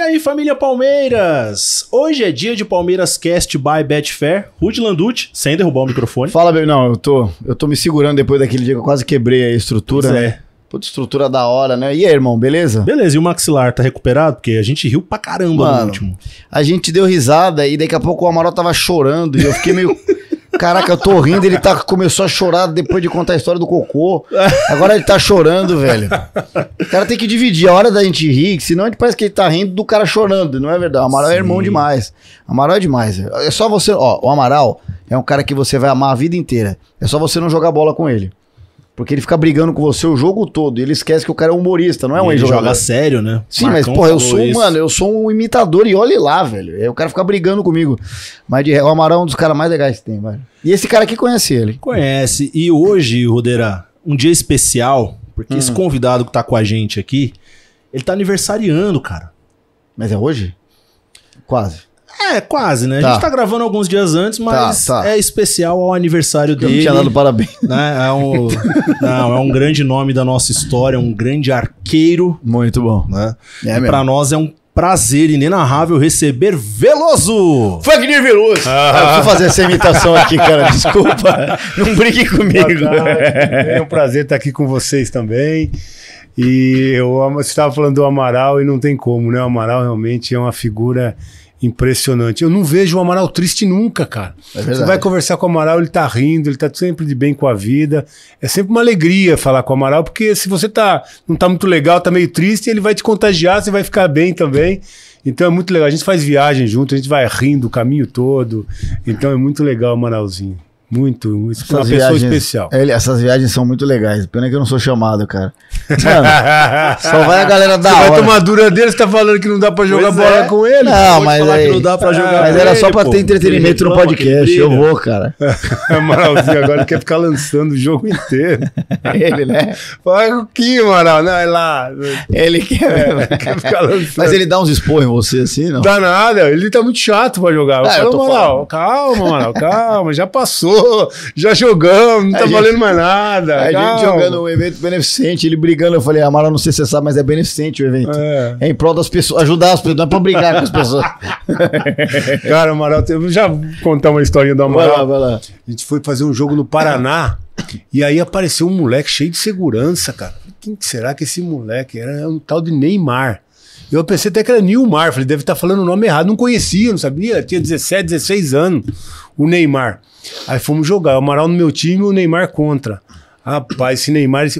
E aí, família Palmeiras? Hoje é dia de Palmeiras Cast by Betfair. Rudy Landucci, sem derrubar o microfone. Fala, meu, não, eu tô me segurando depois daquele dia que eu quase quebrei a estrutura, pois é, né? Puta, estrutura da hora, né? E aí, irmão, beleza? Beleza, e o maxilar tá recuperado? Porque a gente riu pra caramba, mano, no último. A gente deu risada e daqui a pouco o Amaral tava chorando e eu fiquei meio... Caraca, eu tô rindo, ele começou a chorar depois de contar a história do cocô. Agora ele tá chorando, velho. O cara tem que dividir a hora da gente rir, senão a gente parece que ele tá rindo do cara chorando, não é verdade? O Amaral, sim, é irmão demais. Amaral é demais. É só você... Ó, o Amaral é um cara que você vai amar a vida inteira. É só você não jogar bola com ele. Porque ele fica brigando com você o jogo todo e ele esquece que o cara é humorista, não é um ex-jogador. Ele joga sério, né? Sim, Marcão, mas, porra, eu sou um imitador e olha lá, velho. Aí o cara fica brigando comigo. Mas o Amaral é um dos caras mais legais que tem, velho. E esse cara aqui conhece ele. Conhece. E hoje, Roderá, um dia especial, porque esse convidado que tá com a gente aqui, ele tá aniversariando, cara. Mas é hoje? Quase. É, quase, né? Tá. A gente tá gravando alguns dias antes, mas tá. É especial ao aniversário dele. Eu não tinha dado parabéns. Né? Não, é um grande nome da nossa história, um grande arqueiro. Muito bom. Né? É, e pra nós é um prazer inenarrável receber Velloso! Fagner Velloso! Ah, eu vou fazer essa imitação aqui, cara, desculpa. Não brigue comigo. É um prazer estar aqui com vocês também. E você estava falando do Amaral e não tem como, né? O Amaral realmente é uma figura... impressionante. Eu não vejo o Amaral triste nunca, cara. É verdade. Você vai conversar com o Amaral, ele tá rindo, ele tá sempre de bem com a vida. É sempre uma alegria falar com o Amaral, porque se você não tá muito legal, tá meio triste, ele vai te contagiar, você vai ficar bem também. Então é muito legal. A gente faz viagem junto, a gente vai rindo o caminho todo. Então é muito legal o Amaralzinho. Muito. Uma pessoa especial. Essas viagens são muito legais. Pena que eu não sou chamado, cara. Mano, só vai a galera da hora. Você vai tomar dura dele, você tá falando que não dá pra jogar bola com ele? Não, mas falar que não dá pra jogar. Mas era só pra ter entretenimento no podcast. Eu vou, cara. Amaralzinho agora quer ficar lançando o jogo inteiro. Ele, né? Fala o que, Amaral? Não, é lá. Ele quer ficar lançando. Mas ele dá uns esporros em você assim, não? Dá nada. Ele tá muito chato pra jogar. Amaral, calma, Amaral, calma. Já passou. Já jogamos, não tá valendo mais nada. A gente jogando um evento beneficente, ele brigando. Eu falei, Amaral, não sei se você sabe, mas é beneficente o evento. É em prol das pessoas, ajudar as pessoas, não é pra brigar com as pessoas. Cara, Amaral, eu vou já contar uma historinha do Amaral. Vai lá. A gente foi fazer um jogo no Paraná e aí apareceu um moleque cheio de segurança, cara. Quem será que esse moleque era? Era um tal de Neymar. Eu pensei até que era Neymar, falei, deve estar falando o nome errado. Não conhecia, não sabia, tinha 17, 16 anos, o Neymar. Aí fomos jogar, o Amaral no meu time e o Neymar contra. Rapaz,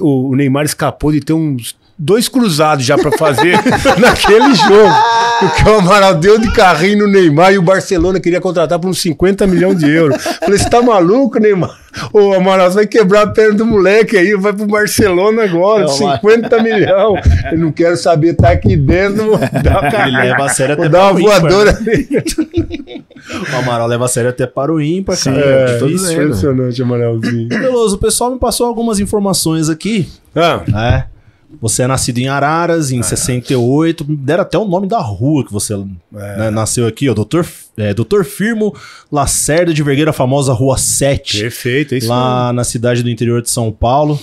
o Neymar escapou de ter uns 2 cruzados já pra fazer naquele jogo. Porque o Amaral deu de carrinho no Neymar e o Barcelona queria contratar por uns 50 milhões de euros. Falei, você tá maluco, Neymar? Ô, Amaral, você vai quebrar a perna do moleque aí, vai pro Barcelona agora, não, 50 milhões. Eu não quero saber, tá aqui dentro, vou dar uma, leva a sério até dar uma voadora. O Amaral leva a sério até para o ímpar, cara. É impressionante, Amaralzinho. Velloso, o pessoal me passou algumas informações aqui. Ah. É. Você é nascido em Araras, em 68. Deram até o nome da rua que você nasceu aqui, ó. Doutor Firmo Lacerda de Vergueira, a famosa Rua 7. Perfeito, é isso lá mesmo. Na cidade do interior de São Paulo.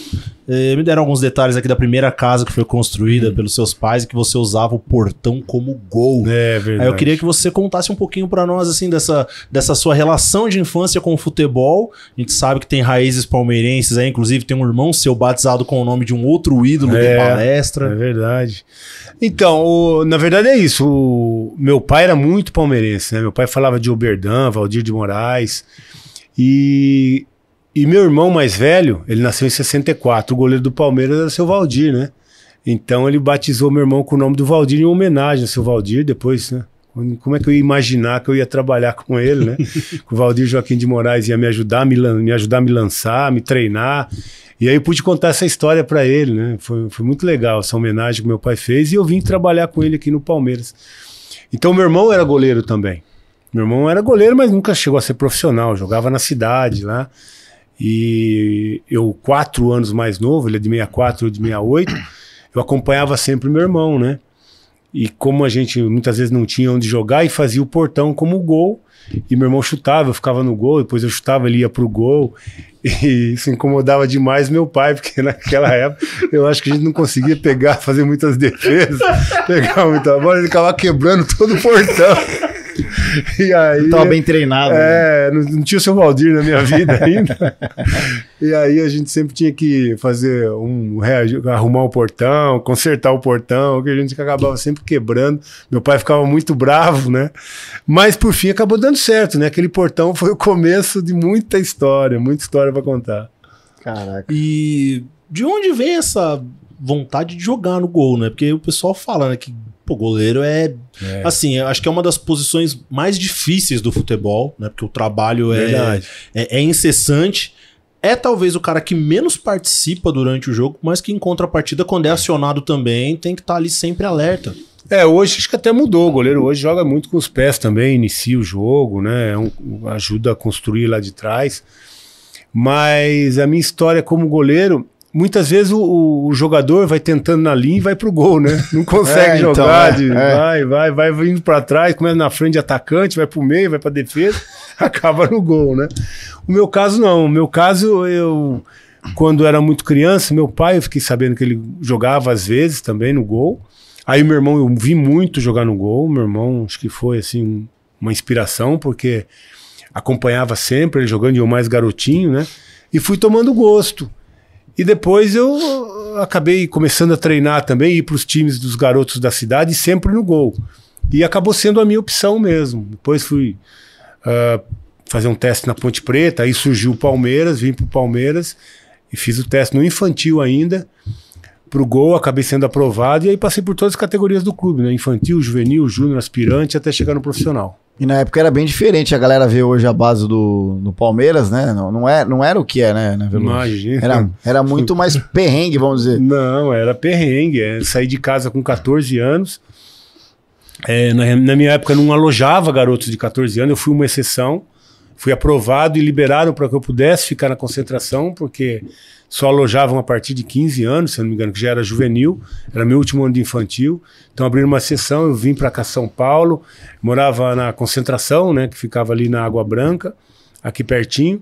Me deram alguns detalhes aqui da primeira casa que foi construída pelos seus pais e que você usava o portão como gol. É verdade. Aí eu queria que você contasse um pouquinho pra nós, assim, dessa sua relação de infância com o futebol. A gente sabe que tem raízes palmeirenses aí, inclusive tem um irmão seu batizado com o nome de um outro ídolo de palestra. É verdade. Então, na verdade é isso. Meu pai era muito palmeirense, né? Meu pai falava de Oberdan, Valdir de Moraes e meu irmão mais velho, ele nasceu em 64, o goleiro do Palmeiras era seu Valdir, né? Então ele batizou meu irmão com o nome do Valdir em homenagem ao seu Valdir, depois, né? Como é que eu ia imaginar que eu ia trabalhar com ele, né? O Valdir Joaquim de Moraes ia me ajudar a me lançar, me treinar. E aí eu pude contar essa história para ele, né? Foi muito legal essa homenagem que meu pai fez e eu vim trabalhar com ele aqui no Palmeiras. Então meu irmão era goleiro também. Meu irmão era goleiro, mas nunca chegou a ser profissional, jogava na cidade lá. E eu, 4 anos mais novo, ele é de 64, eu de 68, eu acompanhava sempre meu irmão, né? E como a gente muitas vezes não tinha onde jogar, e fazia o portão como gol. E meu irmão chutava, eu ficava no gol, depois eu chutava, ele ia pro gol. E isso incomodava demais meu pai, porque naquela época eu acho que a gente não conseguia pegar, fazer muitas defesas, pegar muita bola, ele ficava quebrando todo o portão. E aí, eu tava bem treinado. É, né? Não tinha o seu Valdir na minha vida ainda. E aí a gente sempre tinha que fazer arrumar o portão, consertar o portão, que a gente acabava sempre quebrando. Meu pai ficava muito bravo, né? Mas por fim acabou dando certo, né? Aquele portão foi o começo de muita história pra contar. Caraca. E de onde vem essa vontade de jogar no gol, né? Porque o pessoal fala, né, que pô, goleiro é... Assim, acho que é uma das posições mais difíceis do futebol, né? Porque o trabalho é incessante. É talvez o cara que menos participa durante o jogo, mas que em contrapartida, quando é acionado também, tem que estar ali sempre alerta. É, hoje acho que até mudou. O goleiro hoje joga muito com os pés também, inicia o jogo, né? Ajuda a construir lá de trás. Mas a minha história como goleiro... Muitas vezes o jogador vai tentando na linha e vai pro gol, né? Não consegue jogar. Então, vai vindo para trás, começa na frente de atacante, vai pro meio, vai pra defesa, acaba no gol, né? O meu caso não. O meu caso, eu, quando era muito criança, meu pai, eu fiquei sabendo que ele jogava às vezes também no gol. Aí meu irmão, eu vi muito jogar no gol. Meu irmão, acho que foi assim, uma inspiração, porque acompanhava sempre ele jogando, e eu mais garotinho, né? E fui tomando gosto. E depois eu acabei começando a treinar também, ir para os times dos garotos da cidade, sempre no gol. E acabou sendo a minha opção mesmo. Depois fui fazer um teste na Ponte Preta, aí surgiu o Palmeiras, vim para o Palmeiras e fiz o teste no infantil ainda, para o gol, acabei sendo aprovado e aí passei por todas as categorias do clube, né? Infantil, juvenil, júnior, aspirante, até chegar no profissional. E na época era bem diferente, a galera vê hoje a base do Palmeiras, né? Não era o que é, né? Imagina. Era muito mais perrengue, vamos dizer. Não, era perrengue. Saí de casa com 14 anos. Na minha época não alojava garotos de 14 anos, eu fui uma exceção. Fui aprovado e liberaram para que eu pudesse ficar na concentração, porque só alojavam a partir de 15 anos, se eu não me engano, que já era juvenil, era meu último ano de infantil. Então abriram uma sessão, eu vim para cá São Paulo, morava na concentração, né, que ficava ali na Água Branca, aqui pertinho,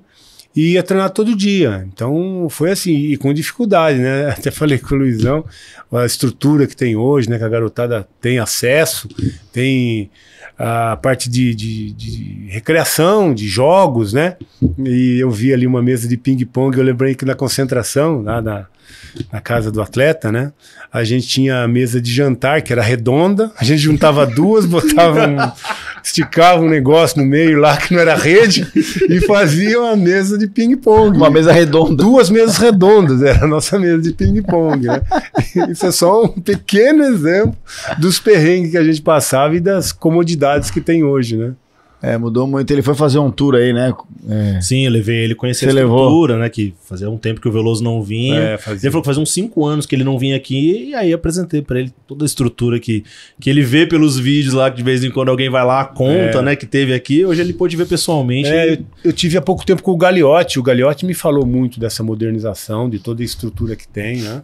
e ia treinar todo dia. Então foi assim, e com dificuldade, né? Até falei com o Luizão, a estrutura que tem hoje, né, que a garotada tem acesso, tem a parte de recreação, de jogos, né? E eu vi ali uma mesa de ping-pong, eu lembrei que na concentração, lá na casa do atleta, né? A gente tinha a mesa de jantar, que era redonda, a gente juntava duas, botava esticava um negócio no meio lá, que não era rede, e fazia uma mesa de ping-pong. Uma mesa redonda. Duas mesas redondas, era a nossa mesa de ping-pong, né? Isso é só um pequeno exemplo dos perrengues que a gente passava e das comodidades que tem hoje, né? É, mudou muito. Ele foi fazer um tour aí, né? É. Sim, eu levei ele conhecer a estrutura, né? Que fazia um tempo que o Velloso não vinha. Ele falou que fazia uns 5 anos que ele não vinha aqui. E aí apresentei pra ele toda a estrutura que ele vê pelos vídeos lá, que de vez em quando alguém vai lá, conta, né? Que teve aqui. Hoje ele pôde ver pessoalmente. É, eu tive há pouco tempo com o Gagliotti. O Gagliotti me falou muito dessa modernização, de toda a estrutura que tem, né?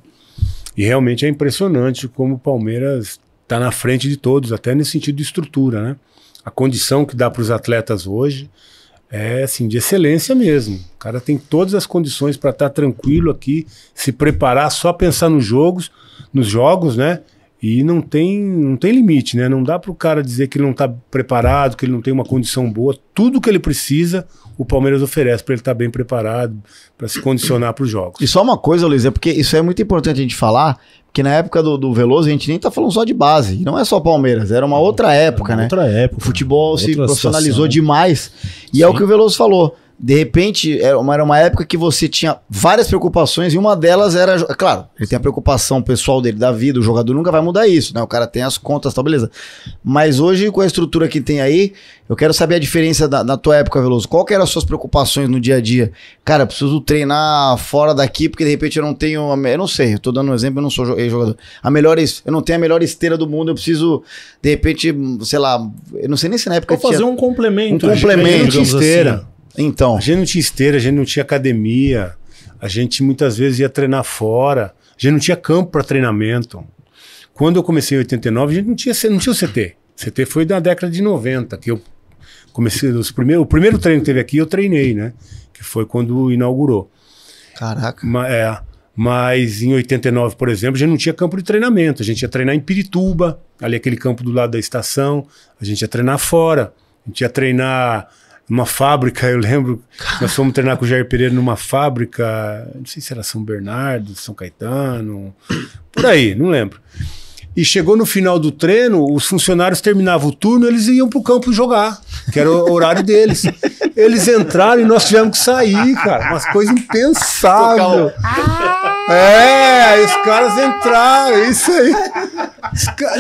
E realmente é impressionante como o Palmeiras tá na frente de todos, até nesse sentido de estrutura, né? A condição que dá para os atletas hoje é assim, de excelência mesmo. O cara tem todas as condições para estar tranquilo aqui, se preparar, só pensar nos jogos, né? E não tem limite, né? Não dá para o cara dizer que ele não está preparado, que ele não tem uma condição boa. Tudo que ele precisa, o Palmeiras oferece para ele estar bem preparado, para se condicionar para os jogos. E só uma coisa, Luiz, porque isso é muito importante a gente falar, porque na época do Velloso a gente nem tá falando só de base, não é só Palmeiras, era uma outra época, né? Outra época. O futebol se profissionalizou demais. E sim, é o que o Velloso falou. De repente, era uma época que você tinha várias preocupações e uma delas era... Claro, ele tem a preocupação pessoal dele, da vida, o jogador nunca vai mudar isso, né? O cara tem as contas, tá, beleza. Mas hoje, com a estrutura que tem aí, eu quero saber a diferença na tua época, Velloso. Qual que eram as suas preocupações no dia a dia? Cara, eu preciso treinar fora daqui porque de repente eu não tenho... Eu não sei, eu tô dando um exemplo, eu não sou jogador. Eu não tenho a melhor esteira do mundo, eu preciso, de repente, sei lá... Eu não sei nem se na época... Fazer um complemento. Um complemento de esteira. Assim. Então, a gente não tinha esteira, a gente não tinha academia, a gente muitas vezes ia treinar fora, a gente não tinha campo para treinamento. Quando eu comecei em 89, a gente não tinha o CT. CT foi da década de 90, que eu comecei... O primeiro treino que teve aqui, eu treinei, né? Que foi quando inaugurou. Caraca. Mas em 89, por exemplo, a gente não tinha campo de treinamento. A gente ia treinar em Pirituba, ali aquele campo do lado da estação. A gente ia treinar fora. A gente ia treinar numa fábrica, eu lembro. Nós fomos treinar com o Jair Pereira numa fábrica, não sei se era São Bernardo, São Caetano, por aí, não lembro. E chegou no final do treino, os funcionários terminavam o turno, eles iam pro campo jogar, que era o horário deles. Eles entraram e nós tivemos que sair, cara. Umas coisas impensáveis. É, os caras entraram, isso aí.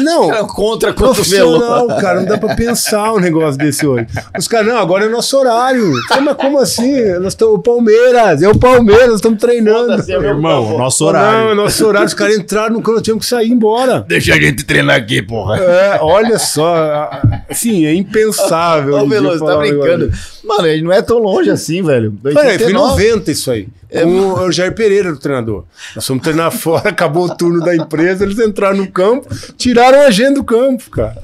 Não, contra profissional, cara, não dá pra pensar um negócio desse hoje. Os caras, não, agora é nosso horário. Mas como assim? Nós estamos, o Palmeiras, nós estamos treinando. Meu irmão, nosso horário. Não, nosso horário, os caras entraram no campo, tivemos que sair e ir embora. Deixa a gente treinar aqui, porra. É, olha só, assim, é impensável. Ô, Veloso, tá brincando. Agora. Mano, ele não é tão longe assim, velho. Peraí, foi 90 isso aí. Com o Jair Pereira, o treinador. Nós fomos treinar fora, acabou o turno da empresa, eles entraram no campo, tiraram a agenda do campo, cara.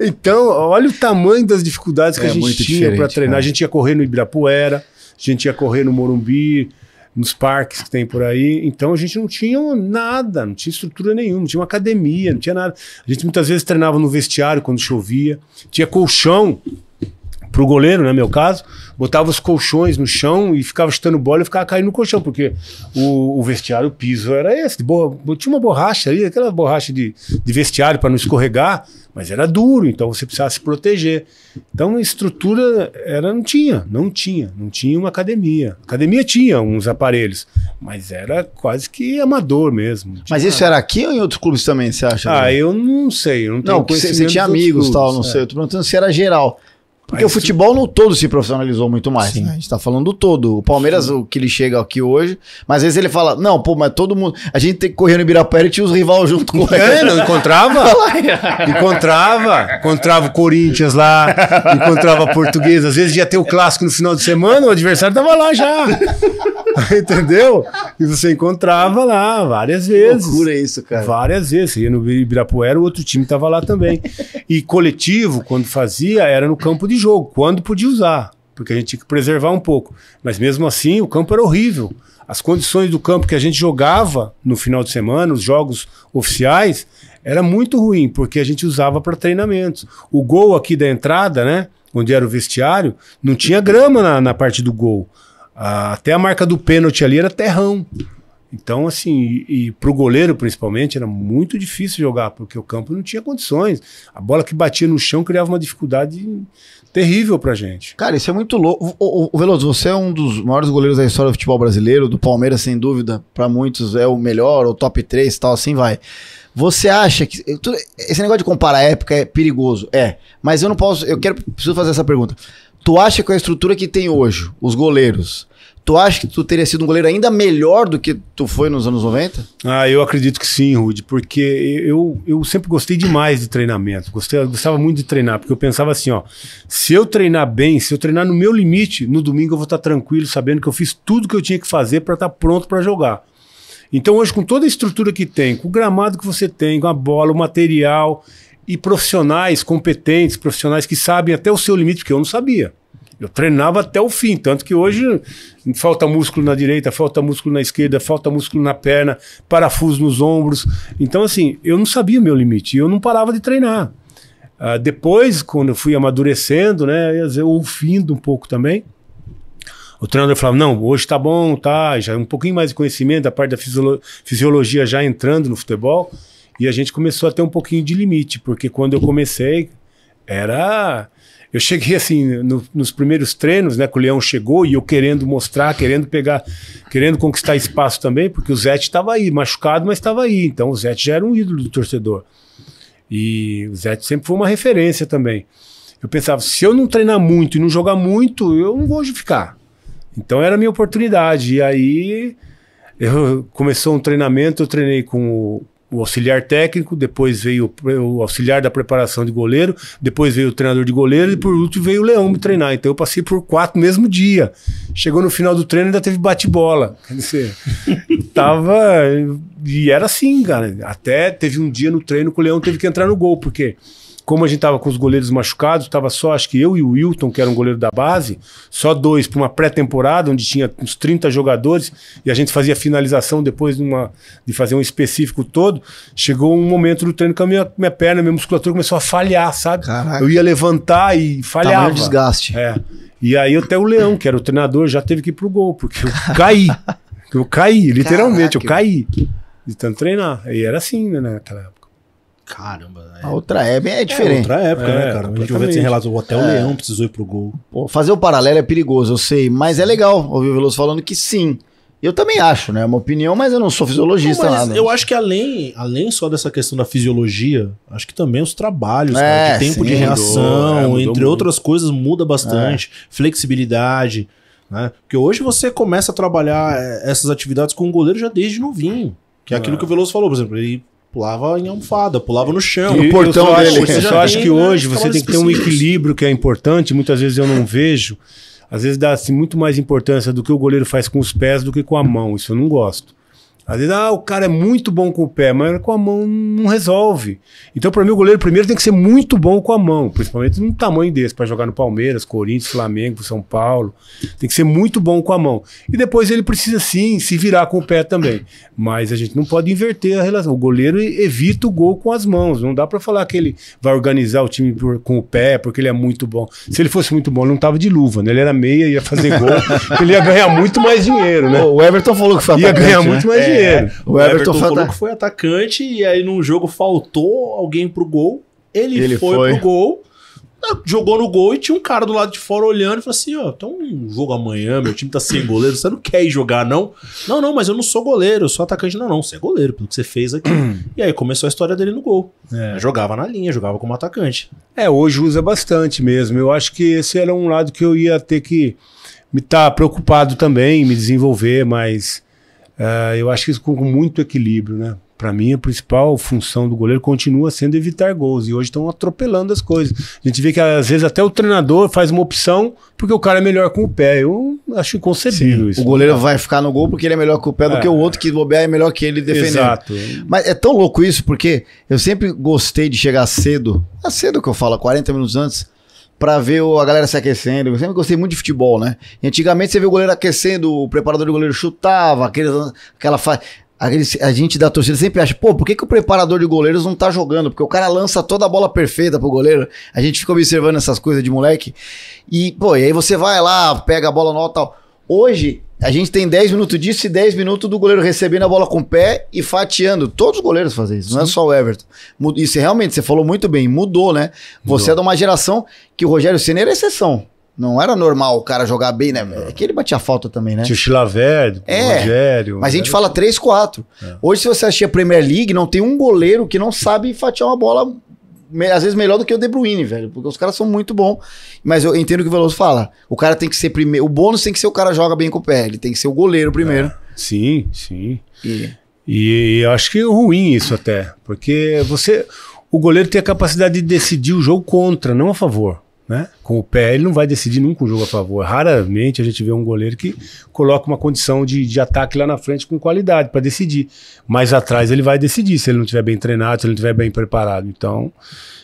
Então, olha o tamanho das dificuldades que a gente tinha para treinar. Cara. A gente ia correr no Ibirapuera, a gente ia correr no Morumbi, nos parques que tem por aí. Então, a gente não tinha nada, não tinha estrutura nenhuma, não tinha uma academia, não tinha nada. A gente muitas vezes treinava no vestiário quando chovia, tinha colchão pro goleiro, né, meu caso, botava os colchões no chão e ficava chutando bola e ficava caindo no colchão, porque o vestiário, o piso era esse, tinha uma borracha ali, aquela borracha de vestiário para não escorregar, mas era duro, então você precisava se proteger. Então a estrutura não tinha uma academia. Academia tinha uns aparelhos, mas era quase que amador mesmo. Mas isso era aqui ou em outros clubes também, você acha? Ah, eu não sei, eu não tenho conhecimento. Você tinha amigos, tal, não sei, eu tô perguntando se era geral. Porque o futebol no todo se profissionalizou muito mais, né? A gente tá falando do todo. O Palmeiras, o que ele chega aqui hoje, mas às vezes ele fala, não, pô, mas todo mundo... A gente tem que correr no Ibirapuera e tinha os rivais junto com ele. É, não, encontrava o Corinthians lá, encontrava a Portuguesa. Às vezes ia ter o clássico no final de semana, o adversário tava lá já. Entendeu? E você encontrava lá várias vezes. Que loucura isso, cara. Várias vezes. Você ia no Ibirapuera, o outro time tava lá também. E coletivo, quando fazia, era no campo de jogo, quando podia usar, porque a gente tinha que preservar um pouco, mas mesmo assim o campo era horrível, as condições do campo que a gente jogava no final de semana, os jogos oficiais, era muito ruim, porque a gente usava para treinamentos. O gol aqui da entrada, né, onde era o vestiário, não tinha grama na parte do gol, até a marca do pênalti ali era terrão. Então, assim, e pro goleiro principalmente era muito difícil jogar, porque o campo não tinha condições. A bola que batia no chão criava uma dificuldade terrível pra gente. Cara, isso é muito louco. O Veloso, você é um dos maiores goleiros da história do futebol brasileiro, do Palmeiras, sem dúvida, pra muitos é o melhor, o top 3 e tal, assim vai. Você acha que... Esse negócio de comparar a época é perigoso, é. Mas eu não posso... Preciso fazer essa pergunta. Tu acha que a estrutura que tem hoje, os goleiros... Tu acha que tu teria sido um goleiro ainda melhor do que tu foi nos anos 90? Ah, eu acredito que sim, Rudy, porque eu sempre gostei demais de treinamento. Gostava muito de treinar, porque eu pensava assim, ó, se eu treinar bem, se eu treinar no meu limite, no domingo eu vou estar tranquilo, sabendo que eu fiz tudo que eu tinha que fazer para estar pronto para jogar. Então hoje, com toda a estrutura que tem, com o gramado que você tem, com a bola, o material, e profissionais competentes, profissionais que sabem até o seu limite, porque eu não sabia. Eu treinava até o fim, tanto que hoje falta músculo na direita, falta músculo na esquerda, falta músculo na perna, parafuso nos ombros. Então, assim, eu não sabia o meu limite, eu não parava de treinar. Depois, quando eu fui amadurecendo, né, eu ouvindo um pouco também, o treinador falava, não, hoje tá bom, tá, já um pouquinho mais de conhecimento, da parte da fisiologia já entrando no futebol, e a gente começou a ter um pouquinho de limite, porque quando eu comecei, era... Eu cheguei assim, nos primeiros treinos, né, que o Leão chegou e eu querendo mostrar, querendo pegar, querendo conquistar espaço também, porque o Zete estava aí, machucado, mas estava aí. Então o Zete já era um ídolo do torcedor. E o Zete sempre foi uma referência também. Eu pensava, se eu não treinar muito e não jogar muito, eu não vou ficar. Então era a minha oportunidade. E aí começou um treinamento, eu treinei com o o auxiliar técnico, depois veio o auxiliar da preparação de goleiro, depois veio o treinador de goleiro e por último veio o Leão me treinar. Então eu passei por 4 no mesmo dia. Chegou no final do treino, ainda teve bate-bola. Quer dizer, tava... E era assim, cara. Até teve um dia no treino que o Leão teve que entrar no gol, porque... Como a gente tava com os goleiros machucados, tava só, acho que eu e o Wilton, que era um goleiro da base, só 2 para uma pré-temporada, onde tinha uns 30 jogadores, e a gente fazia finalização depois de fazer um específico todo. Chegou um momento do treino que a minha perna, minha musculatura começou a falhar, sabe? Caraca. Eu ia levantar e falhava. Tamanho desgaste. É. E aí até o Leão, que era o treinador, já teve que ir pro gol, porque eu caí. Eu caí, literalmente, caraca. Eu caí. De tanto treinar. E era assim, né, naquela época. Caramba. É. A outra época é diferente. É outra época, né, cara? A gente ouviu esse relato, até o Leão precisou ir pro gol. Pô, fazer o paralelo é perigoso, eu sei, mas é legal ouvir o Velloso falando que sim. Eu também acho, né? É uma opinião, mas eu não sou fisiologista. Não, mas eu acho que além só dessa questão da fisiologia, acho que também os trabalhos, cara, de tempo de reação, entre outras coisas, muda bastante. Flexibilidade, né? Porque hoje você começa a trabalhar essas atividades com o goleiro já desde novinho. Que é aquilo que o Velloso falou, por exemplo, ele... Pulava em almofada, pulava no chão. E no portão dele. Eu só acho que hoje você tem que ter um equilíbrio que é importante. Muitas vezes eu não vejo. Às vezes dá-se muito mais importância do que o goleiro faz com os pés do que com a mão. Isso eu não gosto. Às vezes, o cara é muito bom com o pé, mas com a mão não resolve. Então, para mim, o goleiro primeiro tem que ser muito bom com a mão. Principalmente num tamanho desse, para jogar no Palmeiras, Corinthians, Flamengo, São Paulo. Tem que ser muito bom com a mão. E depois ele precisa, sim, se virar com o pé também. Mas a gente não pode inverter a relação. O goleiro evita o gol com as mãos. Não dá para falar que ele vai organizar o time com o pé, porque ele é muito bom. Se ele fosse muito bom, ele não tava de luva, né? Ele era meia, ia fazer gol. Ele ia ganhar muito mais dinheiro, né? O Everton falou que foi atacante, ia ganhar muito mais dinheiro. O Everton falou que foi atacante e aí num jogo faltou alguém pro gol. Ele foi pro gol, jogou no gol e tinha um cara do lado de fora olhando e falou assim, ó, tem um jogo amanhã, meu time tá sem goleiro, você não quer ir jogar, não? Não, não, mas eu não sou goleiro, eu sou atacante. Não, não, você é goleiro, pelo que você fez aqui. E aí começou a história dele no gol. Jogava na linha, jogava como atacante. Hoje usa bastante mesmo. Eu acho que esse era um lado que eu ia ter que me estar preocupado também, me desenvolver, mas... eu acho que isso com muito equilíbrio, né? Para mim, a principal função do goleiro continua sendo evitar gols. E hoje estão atropelando as coisas. A gente vê que, às vezes, até o treinador faz uma opção porque o cara é melhor com o pé. Eu acho inconcebível. Sim, isso. O goleiro vai ficar no gol porque ele é melhor com o pé do que o outro que bobear é melhor que ele defendendo. Exato. Mas é tão louco isso porque eu sempre gostei de chegar cedo. É cedo que eu falo, 40 minutos antes. Pra ver a galera se aquecendo. Eu sempre gostei muito de futebol, né? E antigamente você vê o goleiro aquecendo, o preparador de goleiro chutava, a gente da torcida sempre acha, pô, por que o preparador de goleiros não tá jogando? Porque o cara lança toda a bola perfeita pro goleiro. A gente fica observando essas coisas de moleque. E, pô, e aí você vai lá, pega a bola no tal. Hoje, a gente tem 10 minutos disso e 10 minutos do goleiro recebendo a bola com o pé e fatiando. Todos os goleiros fazem isso, não é só o Everton. Isso realmente, você falou muito bem, mudou, né? Mudou. Você é de uma geração que o Rogério Ceni era exceção. Não era normal o cara jogar bem, né? É que ele batia falta também, né? Tinha o Chilaver, o Rogério... Mas a gente fala 3, 4. Hoje, se você assistir a Premier League, não tem um goleiro que não sabe fatiar uma bola, às vezes melhor do que o De Bruyne, velho. Porque os caras são muito bons. Mas eu entendo o que o Velloso fala. O cara tem que ser primeiro... O bônus tem que ser o cara joga bem com o pé. Ele tem que ser o goleiro primeiro. Sim, sim. E eu acho que é ruim isso até. Porque o goleiro tem a capacidade de decidir o jogo contra, não a favor. Né? Com o pé, ele não vai decidir nunca um jogo a favor. Raramente a gente vê um goleiro que coloca uma condição de ataque lá na frente com qualidade para decidir. Mas atrás ele vai decidir se ele não estiver bem treinado, se ele não estiver bem preparado. Então,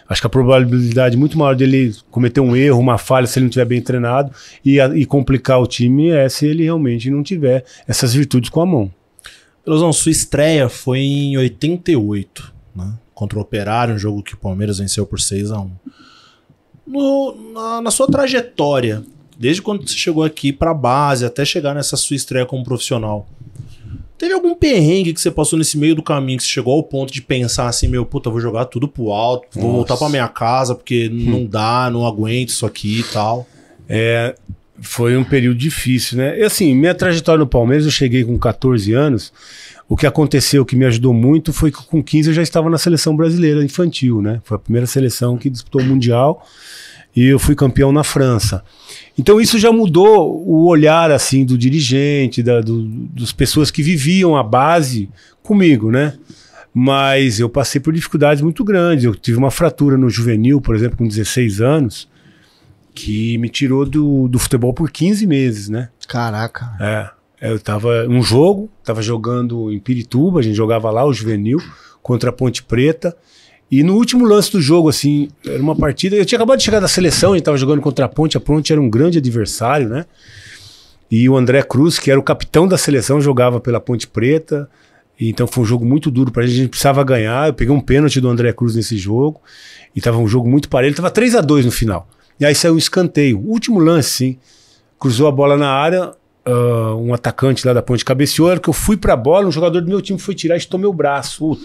acho que a probabilidade muito maior dele cometer um erro, uma falha, se ele não estiver bem treinado e complicar o time é se ele realmente não tiver essas virtudes com a mão. Velozão, sua estreia foi em 88, né? Contra o Operário, um jogo que o Palmeiras venceu por 6-1. Na sua trajetória, desde quando você chegou aqui para a base, até chegar nessa sua estreia como profissional, teve algum perrengue que você passou nesse meio do caminho, que você chegou ao ponto de pensar assim, meu, puta, vou jogar tudo pro alto, vou voltar pra minha casa, porque não dá, não aguento isso aqui e tal? Foi um período difícil, né? E assim, minha trajetória no Palmeiras, eu cheguei com 14 anos... O que aconteceu, que me ajudou muito, foi que com 15 eu já estava na seleção brasileira infantil, né? Foi a primeira seleção que disputou o Mundial e eu fui campeão na França. Então isso já mudou o olhar assim do dirigente, das pessoas que viviam a base comigo, né? Mas eu passei por dificuldades muito grandes. Eu tive uma fratura no juvenil, por exemplo, com 16 anos, que me tirou do futebol por 15 meses, né? Caraca. Eu tava num jogo, tava jogando em Pirituba, a gente jogava lá o juvenil contra a Ponte Preta. E no último lance do jogo, assim, era uma partida... Eu tinha acabado de chegar da seleção, a gente tava jogando contra a Ponte era um grande adversário, né? E o André Cruz, que era o capitão da seleção, jogava pela Ponte Preta. Então foi um jogo muito duro pra gente, a gente precisava ganhar. Eu peguei um pênalti do André Cruz nesse jogo. E tava um jogo muito parelho, tava 3-2 no final. E aí saiu um escanteio. O último lance, sim. Cruzou a bola na área, um atacante lá da Ponte cabeceou. Era que eu fui pra bola, um jogador do meu time foi tirar e estou meu braço.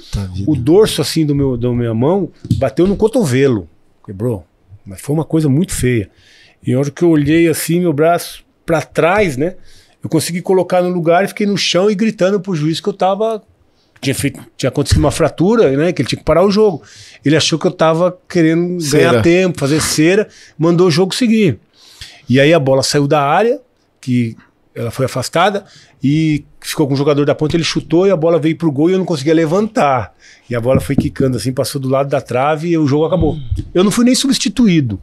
O dorso assim da minha mão bateu no cotovelo, quebrou. Mas foi uma coisa muito feia. E na hora que eu olhei assim, meu braço pra trás, né? Eu consegui colocar no lugar e fiquei no chão e gritando pro juiz que eu tava... Tinha acontecido uma fratura, né? Que ele tinha que parar o jogo. Ele achou que eu tava querendo ganhar tempo, fazer cera, mandou o jogo seguir. E aí a bola saiu da área, que... Ela foi afastada e ficou com o jogador da ponta, ele chutou e a bola veio pro gol e eu não conseguia levantar. E a bola foi quicando assim, passou do lado da trave e o jogo acabou. Eu não fui nem substituído,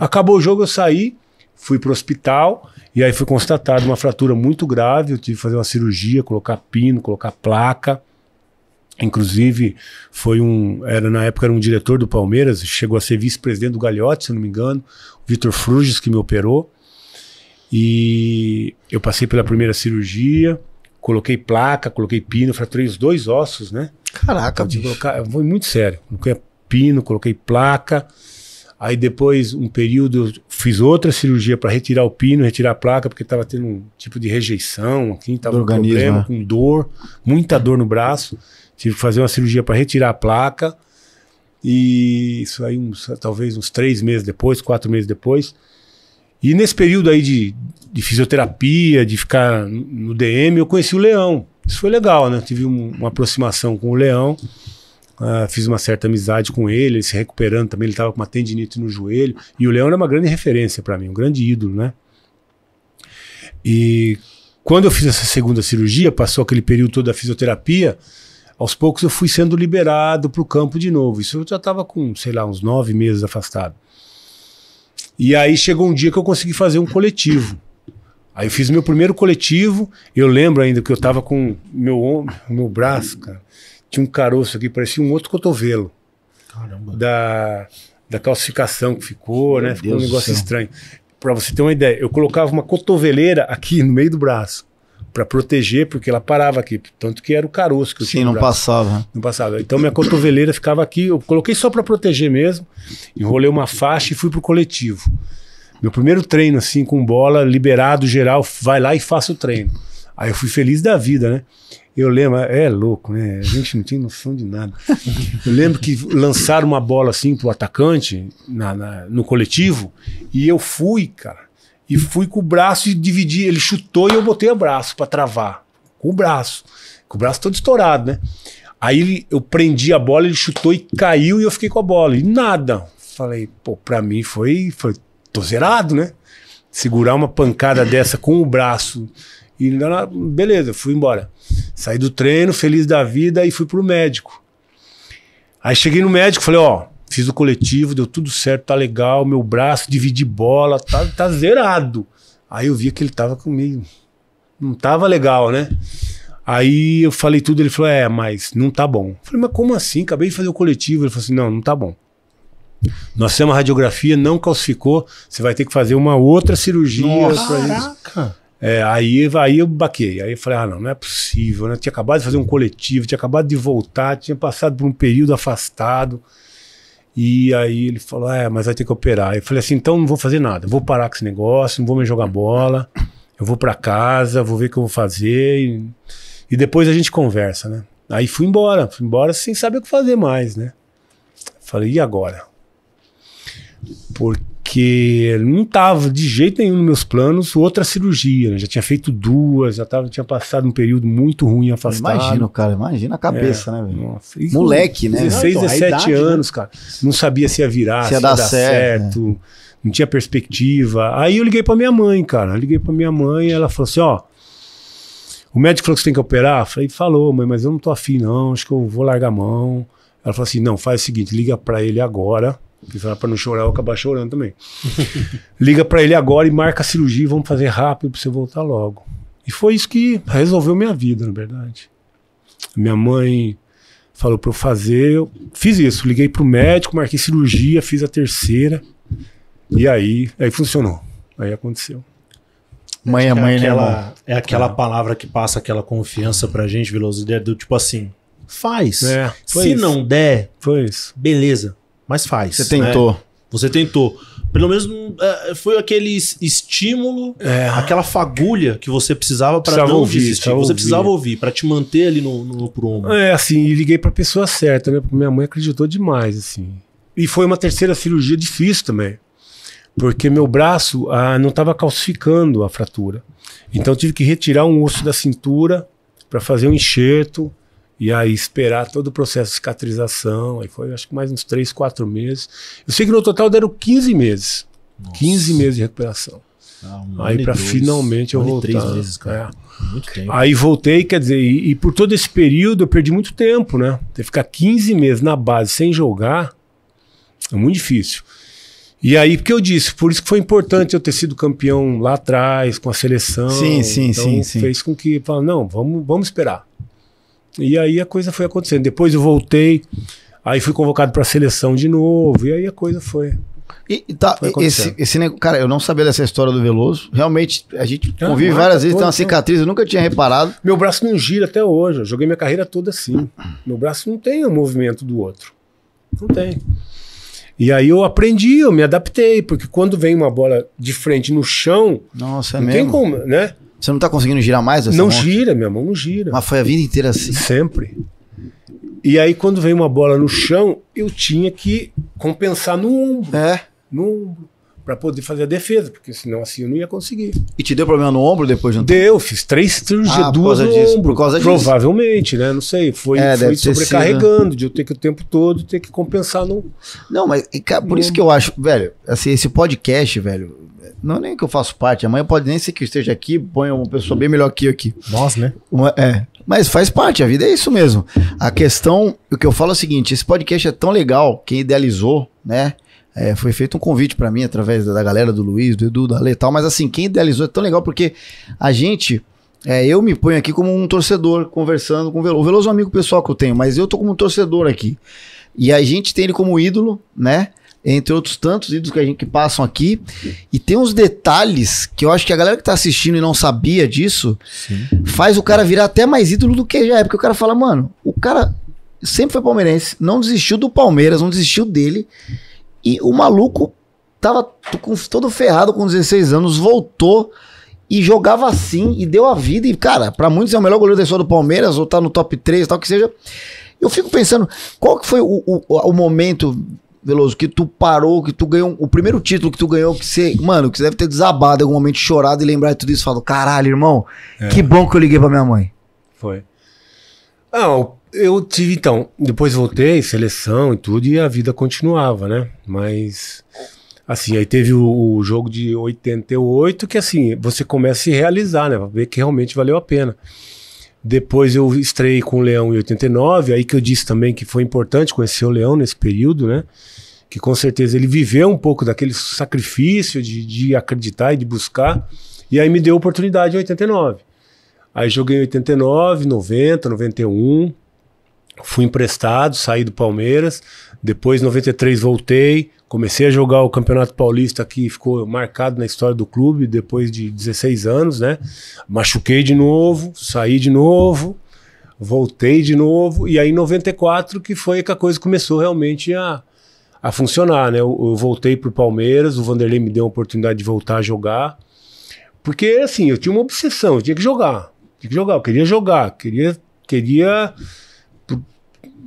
Acabou o jogo, eu saí, fui pro hospital e aí foi constatada uma fratura muito grave, eu tive que fazer uma cirurgia, colocar pino, colocar placa. Inclusive, na época era um diretor do Palmeiras, chegou a ser vice-presidente do Gagliotti, se não me engano, o Vitor Fruges que me operou. E eu passei pela primeira cirurgia, coloquei placa, coloquei pino, fraturei os dois ossos, né? Caraca, bicho. Foi muito sério. Coloquei pino, coloquei placa. Aí depois, um período, eu fiz outra cirurgia para retirar o pino, retirar a placa, porque estava tendo um tipo de rejeição aqui, estava com problema, com dor, muita dor no braço. Tive que fazer uma cirurgia para retirar a placa. E isso aí, talvez uns 3 meses depois, 4 meses depois. E nesse período aí de fisioterapia, de ficar no DM, eu conheci o Leão. Isso foi legal, né? Tive uma aproximação com o Leão, fiz uma certa amizade com ele se recuperando também, ele estava com uma tendinite no joelho. E o Leão era uma grande referência para mim, um grande ídolo, né? E quando eu fiz essa segunda cirurgia, passou aquele período todo da fisioterapia, aos poucos eu fui sendo liberado para o campo de novo. Isso eu já estava com, sei lá, uns 9 meses afastado. E aí chegou um dia que eu consegui fazer um coletivo. Aí eu fiz meu primeiro coletivo. Eu lembro ainda que eu tava com meu braço, cara. Tinha um caroço aqui, parecia um outro cotovelo. Caramba. Da calcificação que ficou, né? Ficou um negócio estranho. Pra você ter uma ideia, eu colocava uma cotoveleira aqui no meio do braço pra proteger, porque ela parava aqui. Tanto que era o caroço que eu tinha no braço. Não passava. Então minha cotoveleira ficava aqui. Eu coloquei só pra proteger mesmo. Enrolei uma faixa e fui pro coletivo. Meu primeiro treino, assim, com bola, liberado geral, vai lá e faço o treino. Aí eu fui feliz da vida, né? Eu lembro, é louco, né? A gente não tem noção de nada. Eu lembro que lançaram uma bola, assim, pro atacante no coletivo e eu fui, cara. E fui com o braço e dividi. Ele chutou e eu botei o braço pra travar. Com o braço todo estourado, né? Aí eu prendi a bola, ele chutou e caiu e eu fiquei com a bola. E nada. Falei, pô, pra mim foi tô zerado, né? Segurar uma pancada dessa com o braço. E beleza, fui embora. Saí do treino, feliz da vida e fui pro médico. Aí cheguei no médico, falei, fiz o coletivo, deu tudo certo, tá legal, meu braço, dividi bola, tá zerado. Aí eu vi que ele tava comigo. Não tava legal, né? Aí eu falei tudo, ele falou, mas não tá bom. Eu falei, mas como assim? Acabei de fazer o coletivo. Ele falou assim, não tá bom. Nós fizemos uma radiografia, não calcificou, você vai ter que fazer uma outra cirurgia. Caraca! Aí eu baquei. Aí eu falei, não é possível, né? Tinha acabado de fazer um coletivo, tinha acabado de voltar, tinha passado por um período afastado. E aí ele falou, mas vai ter que operar. Eu falei assim, então não vou fazer nada. Vou parar com esse negócio, não vou mais jogar bola. Eu vou pra casa, vou ver o que eu vou fazer. E depois a gente conversa, né? Aí fui embora sem saber o que fazer mais, né? Falei, e agora? Porque não tava de jeito nenhum nos meus planos outra cirurgia, né? Já tinha feito duas, tinha passado um período muito ruim afastado. Imagina, cara, imagina a cabeça, né, velho? Nossa, moleque, né? 16, 17 anos, né? Cara. Não sabia se ia virar, se ia dar certo. Né? Não tinha perspectiva. Aí eu liguei pra minha mãe, cara. Ela falou assim, O médico falou que você tem que operar. Eu falei, falou, mãe, mas eu não tô afim não, acho que eu vou largar a mão. Ela falou assim, não, faz o seguinte, liga pra ele agora. Pra não chorar, eu acabar chorando também. Liga pra ele agora e marca a cirurgia, vamos fazer rápido pra você voltar logo. E foi isso que resolveu minha vida, na verdade. Minha mãe falou pra eu fazer, eu fiz isso. Liguei pro médico, marquei cirurgia, fiz a terceira. E aí funcionou. Aí aconteceu. Mãe, a mãe, ela é aquela palavra que passa aquela confiança pra gente, Velloso, do tipo assim, faz. É, se isso não der, foi isso, beleza, mas faz. Você tentou. Né? Você tentou. Pelo menos foi aquele estímulo, aquela fagulha que você precisava para não desistir. Você precisava ouvir, para te manter ali no prumo. É, assim, e liguei para a pessoa certa, né? Porque minha mãe acreditou demais, assim. E foi uma terceira cirurgia difícil também, porque meu braço não estava calcificando a fratura. Então eu tive que retirar um osso da cintura para fazer um enxerto. E aí esperar todo o processo de cicatrização, aí foi acho que mais uns 3, 4 meses. Eu sei que no total deram 15 meses. Nossa. 15 meses de recuperação. Aí para finalmente eu voltar. 3 meses, cara. É. Muito tempo. Aí voltei, quer dizer, e por todo esse período eu perdi muito tempo, né? Ter que ficar 15 meses na base sem jogar é muito difícil. E aí, porque eu disse, por isso que foi importante eu ter sido campeão lá atrás, com a seleção. Sim. Fez com que, falaram, não, vamos esperar. E aí a coisa foi acontecendo. Depois eu voltei, aí fui convocado para a seleção de novo, e aí a coisa foi. E tá, foi esse cara, eu não sabia dessa história do Velloso. Realmente, a gente convive várias vezes, tem uma cicatriz, eu nunca tinha reparado. Meu braço não gira até hoje, eu joguei minha carreira toda assim. Meu braço não tem o movimento do outro. Não tem. E aí eu aprendi, eu me adaptei, porque quando vem uma bola de frente no chão, nossa, é não mesmo? Tem como, né? Você não tá conseguindo girar mais? Essa não gira, minha mão não gira. Mas foi a vida inteira assim? Sempre. E aí quando veio uma bola no chão, eu tinha que compensar no ombro. É? No ombro. Pra poder fazer a defesa, porque senão assim eu não ia conseguir. E te deu problema no ombro depois? Não? Deu, fiz 3 cirurgias, 2 no ombro. Por causa disso? Provavelmente, né? Não sei. Foi sobrecarregando, de eu ter que o tempo todo ter que compensar no... Não, mas cara, por isso que eu acho, velho, assim, esse podcast, velho, não é nem que eu faço parte, amanhã pode nem ser que eu esteja aqui, ponha uma pessoa bem melhor que eu aqui. Nós, né? Mas faz parte, a vida é isso mesmo. A questão, o que eu falo é o seguinte, esse podcast é tão legal, quem idealizou, né? Foi feito um convite pra mim, através da galera do Luiz, do Edu, da Ale e tal, mas assim, quem idealizou é tão legal, porque a gente, eu me ponho aqui como um torcedor, conversando com o Velloso. O Velloso é um amigo pessoal que eu tenho, mas eu tô como um torcedor aqui. E a gente tem ele como ídolo, né? Entre outros tantos ídolos que a gente que passam aqui. E tem uns detalhes que eu acho que a galera que tá assistindo e não sabia disso, sim, faz o cara virar até mais ídolo do que já é. Porque o cara fala, mano, o cara sempre foi palmeirense, não desistiu do Palmeiras, não desistiu dele. E o maluco tava todo ferrado com 16 anos, voltou e jogava assim e deu a vida. E, cara, pra muitos é o melhor goleiro da história do Palmeiras, ou tá no top 3, tal que seja. Eu fico pensando, qual que foi o momento... Velloso, que tu parou, que tu ganhou o primeiro título que tu ganhou, que você, mano, que você deve ter desabado em algum momento, chorado e lembrar de tudo isso, falou, caralho, irmão, que bom que eu liguei pra minha mãe. Foi. Eu tive, então, depois voltei, seleção e tudo, e a vida continuava, né? Mas, assim, aí teve o jogo de 88, que assim, você começa a se realizar, né? Pra ver que realmente valeu a pena. Depois eu estreiei com o Leão em 89, aí que eu disse também que foi importante conhecer o Leão nesse período, né? Que com certeza ele viveu um pouco daquele sacrifício de acreditar e de buscar, e aí me deu a oportunidade em 89. Aí joguei em 89, 90, 91, fui emprestado, saí do Palmeiras, depois em 93 voltei, comecei a jogar o Campeonato Paulista, que ficou marcado na história do clube depois de 16 anos, né? Machuquei de novo, saí de novo, voltei de novo, e aí em 94 que foi que a coisa começou realmente a funcionar, né? Eu voltei pro Palmeiras, o Vanderlei me deu a oportunidade de voltar a jogar, porque assim, eu tinha uma obsessão, eu tinha que jogar, eu queria jogar, queria...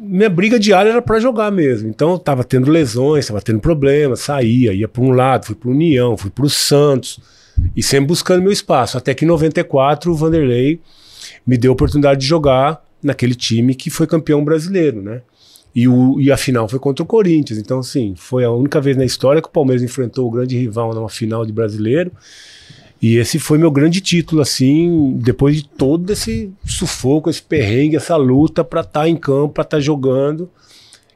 Minha briga diária era pra jogar mesmo. Então eu tava tendo lesões, tava tendo problemas, saía, ia pra um lado, fui pro União, fui pro Santos. E sempre buscando meu espaço. Até que em 94 o Vanderlei me deu a oportunidade de jogar naquele time que foi campeão brasileiro, né? E a final foi contra o Corinthians. Então assim, foi a única vez na história que o Palmeiras enfrentou o grande rival numa final de brasileiro. E esse foi meu grande título, assim, depois de todo esse sufoco, esse perrengue, essa luta para estar em campo, para estar jogando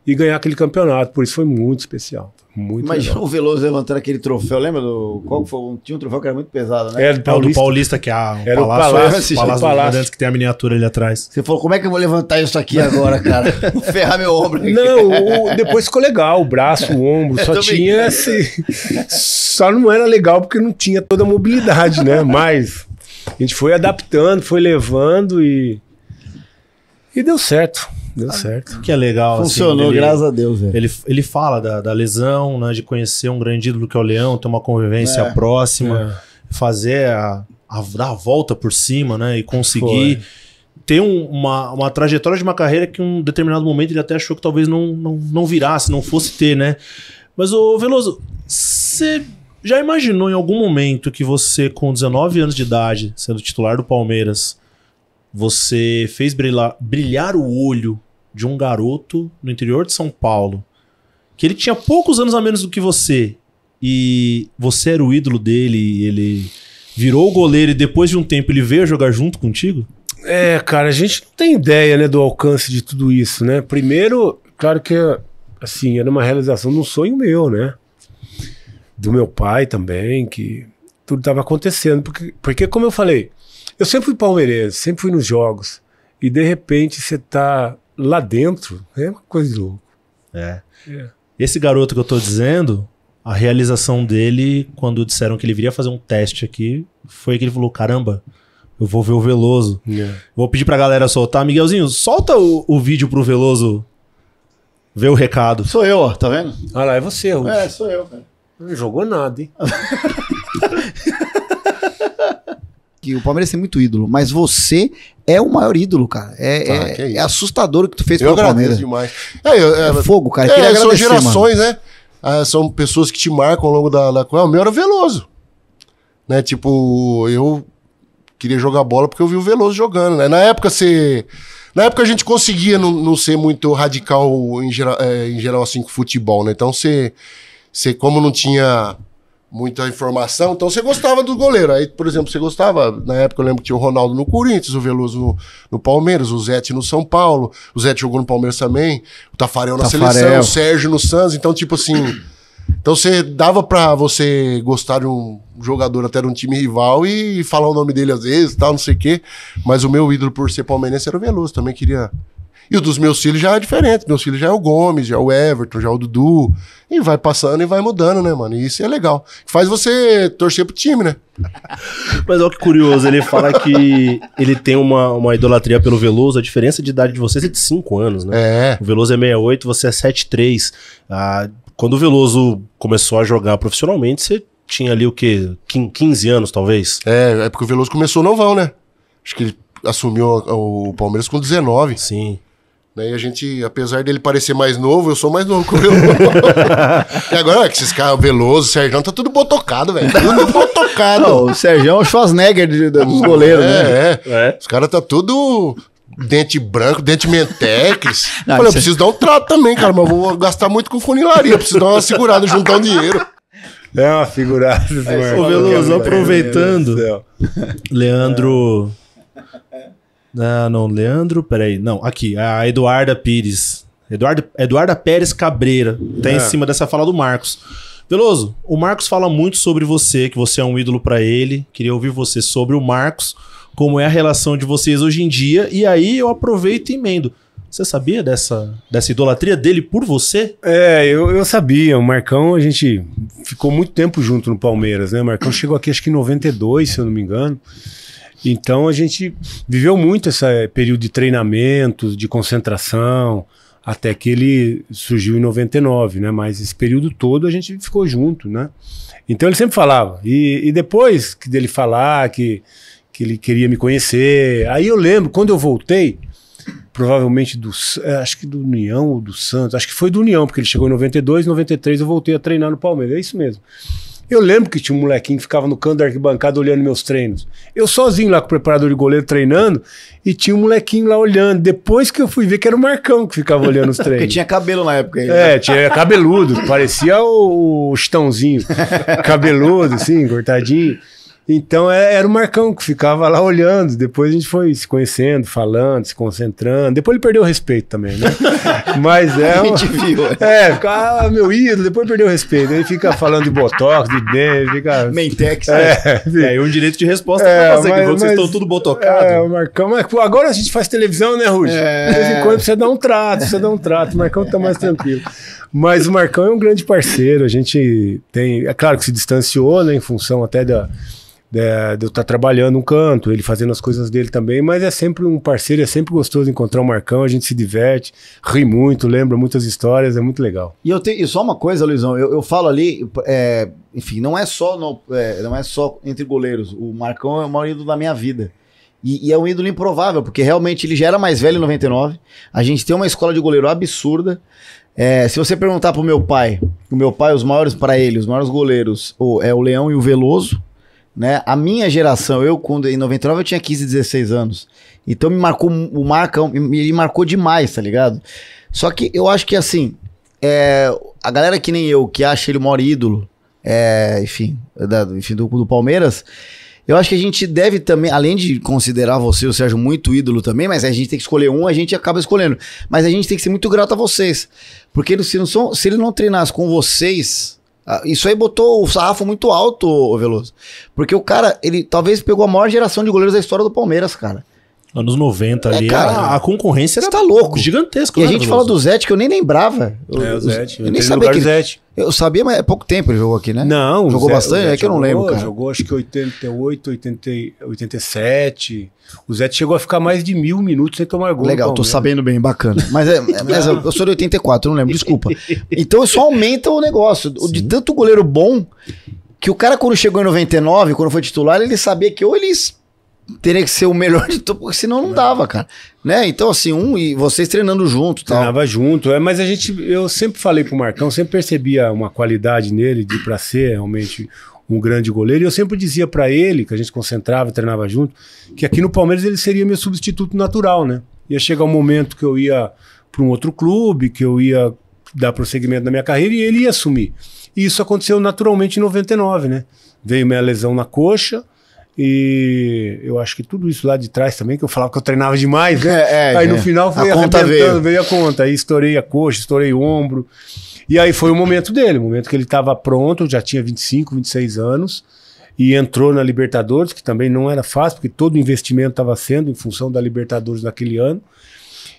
e ganhar aquele campeonato. Por isso foi muito especial. Muito Imagina legal. O Velloso levantando aquele troféu, lembra? Qual foi? Tinha um troféu que era muito pesado, né? Era do Paulista, que é era palácio, o palácio que tem a miniatura ali atrás. Você falou, como é que eu vou levantar isso aqui agora, cara? Vou ferrar meu ombro aqui. Não, depois ficou legal, o braço, o ombro, só tinha esse... Só não era legal porque não tinha toda a mobilidade, né? Mas a gente foi adaptando, foi levando e deu certo. Deu certo. Que é legal. Funcionou, assim, graças a Deus. Velho. Ele fala da lesão, né, de conhecer um grande ídolo que é o Leão, ter uma convivência próxima, fazer dar a volta por cima, né, e conseguir ter uma trajetória de uma carreira que em um determinado momento ele até achou que talvez não virasse, não fosse ter, né? Mas, ô Velloso, você já imaginou em algum momento que você, com 19 anos de idade, sendo titular do Palmeiras, você fez brilhar o olho de um garoto no interior de São Paulo, que ele tinha poucos anos a menos do que você, e você era o ídolo dele, ele virou o goleiro e depois de um tempo ele veio jogar junto contigo? É, cara, a gente não tem ideia, né, do alcance de tudo isso, né? Primeiro, claro que, assim, era uma realização de um sonho meu, né? Do meu pai também, que tudo estava acontecendo, porque como eu falei, eu sempre fui palmeirense, sempre fui nos jogos. E de repente você tá lá dentro, é uma coisa de louco. É. Esse garoto que eu tô dizendo, a realização dele, quando disseram que ele viria fazer um teste aqui, foi que ele falou, caramba, eu vou ver o Velloso. Vou pedir pra galera soltar. Miguelzinho, solta o vídeo pro Velloso ver o recado. Sou eu, ó, tá vendo? Ah lá, é você, Rudy. É, sou eu, cara. Não jogou nada, hein? O Palmeiras tem muito ídolo, mas você é o maior ídolo, cara. É assustador o que tu fez pelo Palmeiras. Demais. É fogo, cara. São gerações, mano, né? São pessoas que te marcam ao longo da... O meu era o Velloso. Né? Tipo, eu queria jogar bola porque eu vi o Velloso jogando, né? Na época a gente conseguia não ser muito radical em geral assim com futebol, né? Então você como não tinha muita informação, então você gostava do goleiro. Aí, por exemplo, você gostava, na época eu lembro que tinha o Ronaldo no Corinthians, o Velloso no Palmeiras, o Zete no São Paulo, o Zete jogou no Palmeiras também, o Tafarel na seleção, o Sérgio no Santos, então tipo assim, então você dava pra você gostar de um jogador até de um time rival e falar o nome dele às vezes, tal, não sei o quê, mas o meu ídolo por ser palmeirense era o Velloso, também queria... E o dos meus filhos já é diferente. Meus filhos já é o Gomes, já é o Everton, já é o Dudu. E vai passando e vai mudando, né, mano? E isso é legal. Faz você torcer pro time, né? Mas olha que curioso. Ele fala que ele tem uma idolatria pelo Velloso. A diferença de idade de vocês é de 5 anos, né? É. O Velloso é 68, você é 73. Ah, quando o Velloso começou a jogar profissionalmente, você tinha ali o quê? 15 anos, talvez? É porque o Velloso começou novão, né? Acho que ele assumiu o Palmeiras com 19. Sim. Daí a gente, apesar dele parecer mais novo, eu sou mais novo que o Velloso. E agora, que esses caras, Velloso, o Sérgio, tá tudo botocado, velho. Tudo botocado. Não, o Sérgio é o Schwarzenegger dos goleiros, né? É. Os caras tá tudo dente branco, dente mentex. Não, falei, eu preciso dar um trato também, cara, mas eu vou gastar muito com funilaria. Eu preciso dar uma segurada, juntar um dinheiro. É uma figurada. Ô, Velloso, aproveitando. Leandro... Não, Leandro, peraí. Não, aqui, a Eduarda Pires. Eduarda Pérez Cabreira. Tá em cima dessa fala do Marcos. Velloso, o Marcos fala muito sobre você, que você é um ídolo pra ele. Queria ouvir você sobre o Marcos, como é a relação de vocês hoje em dia. E aí eu aproveito e emendo. Você sabia dessa idolatria dele por você? É, eu sabia. O Marcão, a gente ficou muito tempo junto no Palmeiras, né? O Marcão chegou aqui acho que em 92, se eu não me engano. Então a gente viveu muito esse período de treinamentos, de concentração, até que ele surgiu em 99, né? Mas esse período todo a gente ficou junto, né? Então ele sempre falava. E depois que dele falar que ele queria me conhecer, aí eu lembro, quando eu voltei, provavelmente acho que do União ou do Santos, acho que foi do União, porque ele chegou em 92, 93 eu voltei a treinar no Palmeiras, é isso mesmo. Eu lembro que tinha um molequinho que ficava no canto da arquibancada olhando meus treinos. Eu sozinho lá com o preparador de goleiro treinando e tinha um molequinho lá olhando. Depois que eu fui ver que era o Marcão que ficava olhando os treinos. Porque tinha cabelo na época. Aí, né? Tinha cabeludo. Parecia o Chitãozinho. Cabeludo, assim, cortadinho. Então era o Marcão que ficava lá olhando. Depois a gente foi se conhecendo, falando, se concentrando. Depois ele perdeu o respeito também, né? Mas é. A gente viu. É, ah, meu ídolo, depois perdeu o respeito. Aí fica falando de botox, de dente, fica. Mentex, né? É um direito de resposta pra fazer, que vocês estão tudo botocados. É, o Marcão. Mas agora a gente faz televisão, né, Rudy? É. De vez em quando precisa dar um trato. O Marcão tá mais tranquilo. Mas o Marcão é um grande parceiro. A gente tem. É claro que se distanciou, né? Em função até da. De eu estar trabalhando um canto, ele fazendo as coisas dele também, mas é sempre um parceiro, é sempre gostoso encontrar o Marcão, a gente se diverte, ri muito, lembra muitas histórias, é muito legal. E eu tenho só uma coisa, Luizão, eu falo ali, enfim, não é só entre goleiros, o Marcão é o maior ídolo da minha vida. E é um ídolo improvável, porque realmente ele já era mais velho em 99, a gente tem uma escola de goleiro absurda. Se você perguntar pro meu pai, os maiores para ele, os maiores goleiros, é o Leão e o Velloso. Né? A minha geração, quando em 99 eu tinha 15, 16 anos. Então me marcou o Marcão, ele marcou demais, tá ligado? Só que eu acho que assim, a galera que nem eu, que acha ele o maior ídolo, do Palmeiras, eu acho que a gente deve também, além de considerar você, o Sérgio, muito ídolo também, mas a gente tem que escolher um, a gente acaba escolhendo. Mas a gente tem que ser muito grato a vocês. Porque se ele não treinasse com vocês... Isso aí botou o sarrafo muito alto, o Velloso. Porque o cara, ele talvez pegou a maior geração de goleiros da história do Palmeiras, cara. Anos 90 ali, cara, a concorrência era gigantesca. E a gente fala do Zete, que eu nem lembrava. O Zete. Eu nem sabia que Zete. Eu sabia, mas é pouco tempo ele jogou aqui, né? Não, jogou bastante, é que eu não lembro, cara. Jogou acho que 88, 87. O Zete chegou a ficar mais de 1000 minutos sem tomar gol. Legal, tô sabendo bem, bacana. Mas eu sou de 84, eu não lembro, desculpa. Então só aumenta o negócio. Sim. De tanto goleiro bom, que o cara quando chegou em 99, quando foi titular, ele sabia que ou eles... Teria que ser o melhor de todos, porque senão não dava, cara. Né? Então, assim, e vocês treinando junto e tal. Treinava junto, mas eu sempre falei pro Marcão, sempre percebia uma qualidade nele de pra ser realmente um grande goleiro. E eu sempre dizia pra ele, que a gente concentrava e treinava junto, que aqui no Palmeiras ele seria meu substituto natural, né? Ia chegar um momento que eu ia pra um outro clube, que eu ia dar prosseguimento na minha carreira e ele ia assumir. E isso aconteceu naturalmente em 99, né? Veio minha lesão na coxa. E eu acho que tudo isso lá de trás também, que eu falava que eu treinava demais, né? No final foi arrebentando, veio a conta. Aí estourei a coxa, estourei o ombro. E aí foi o momento dele, o momento que ele estava pronto, já tinha 25, 26 anos. E entrou na Libertadores, que também não era fácil, porque todo o investimento estava sendo em função da Libertadores naquele ano.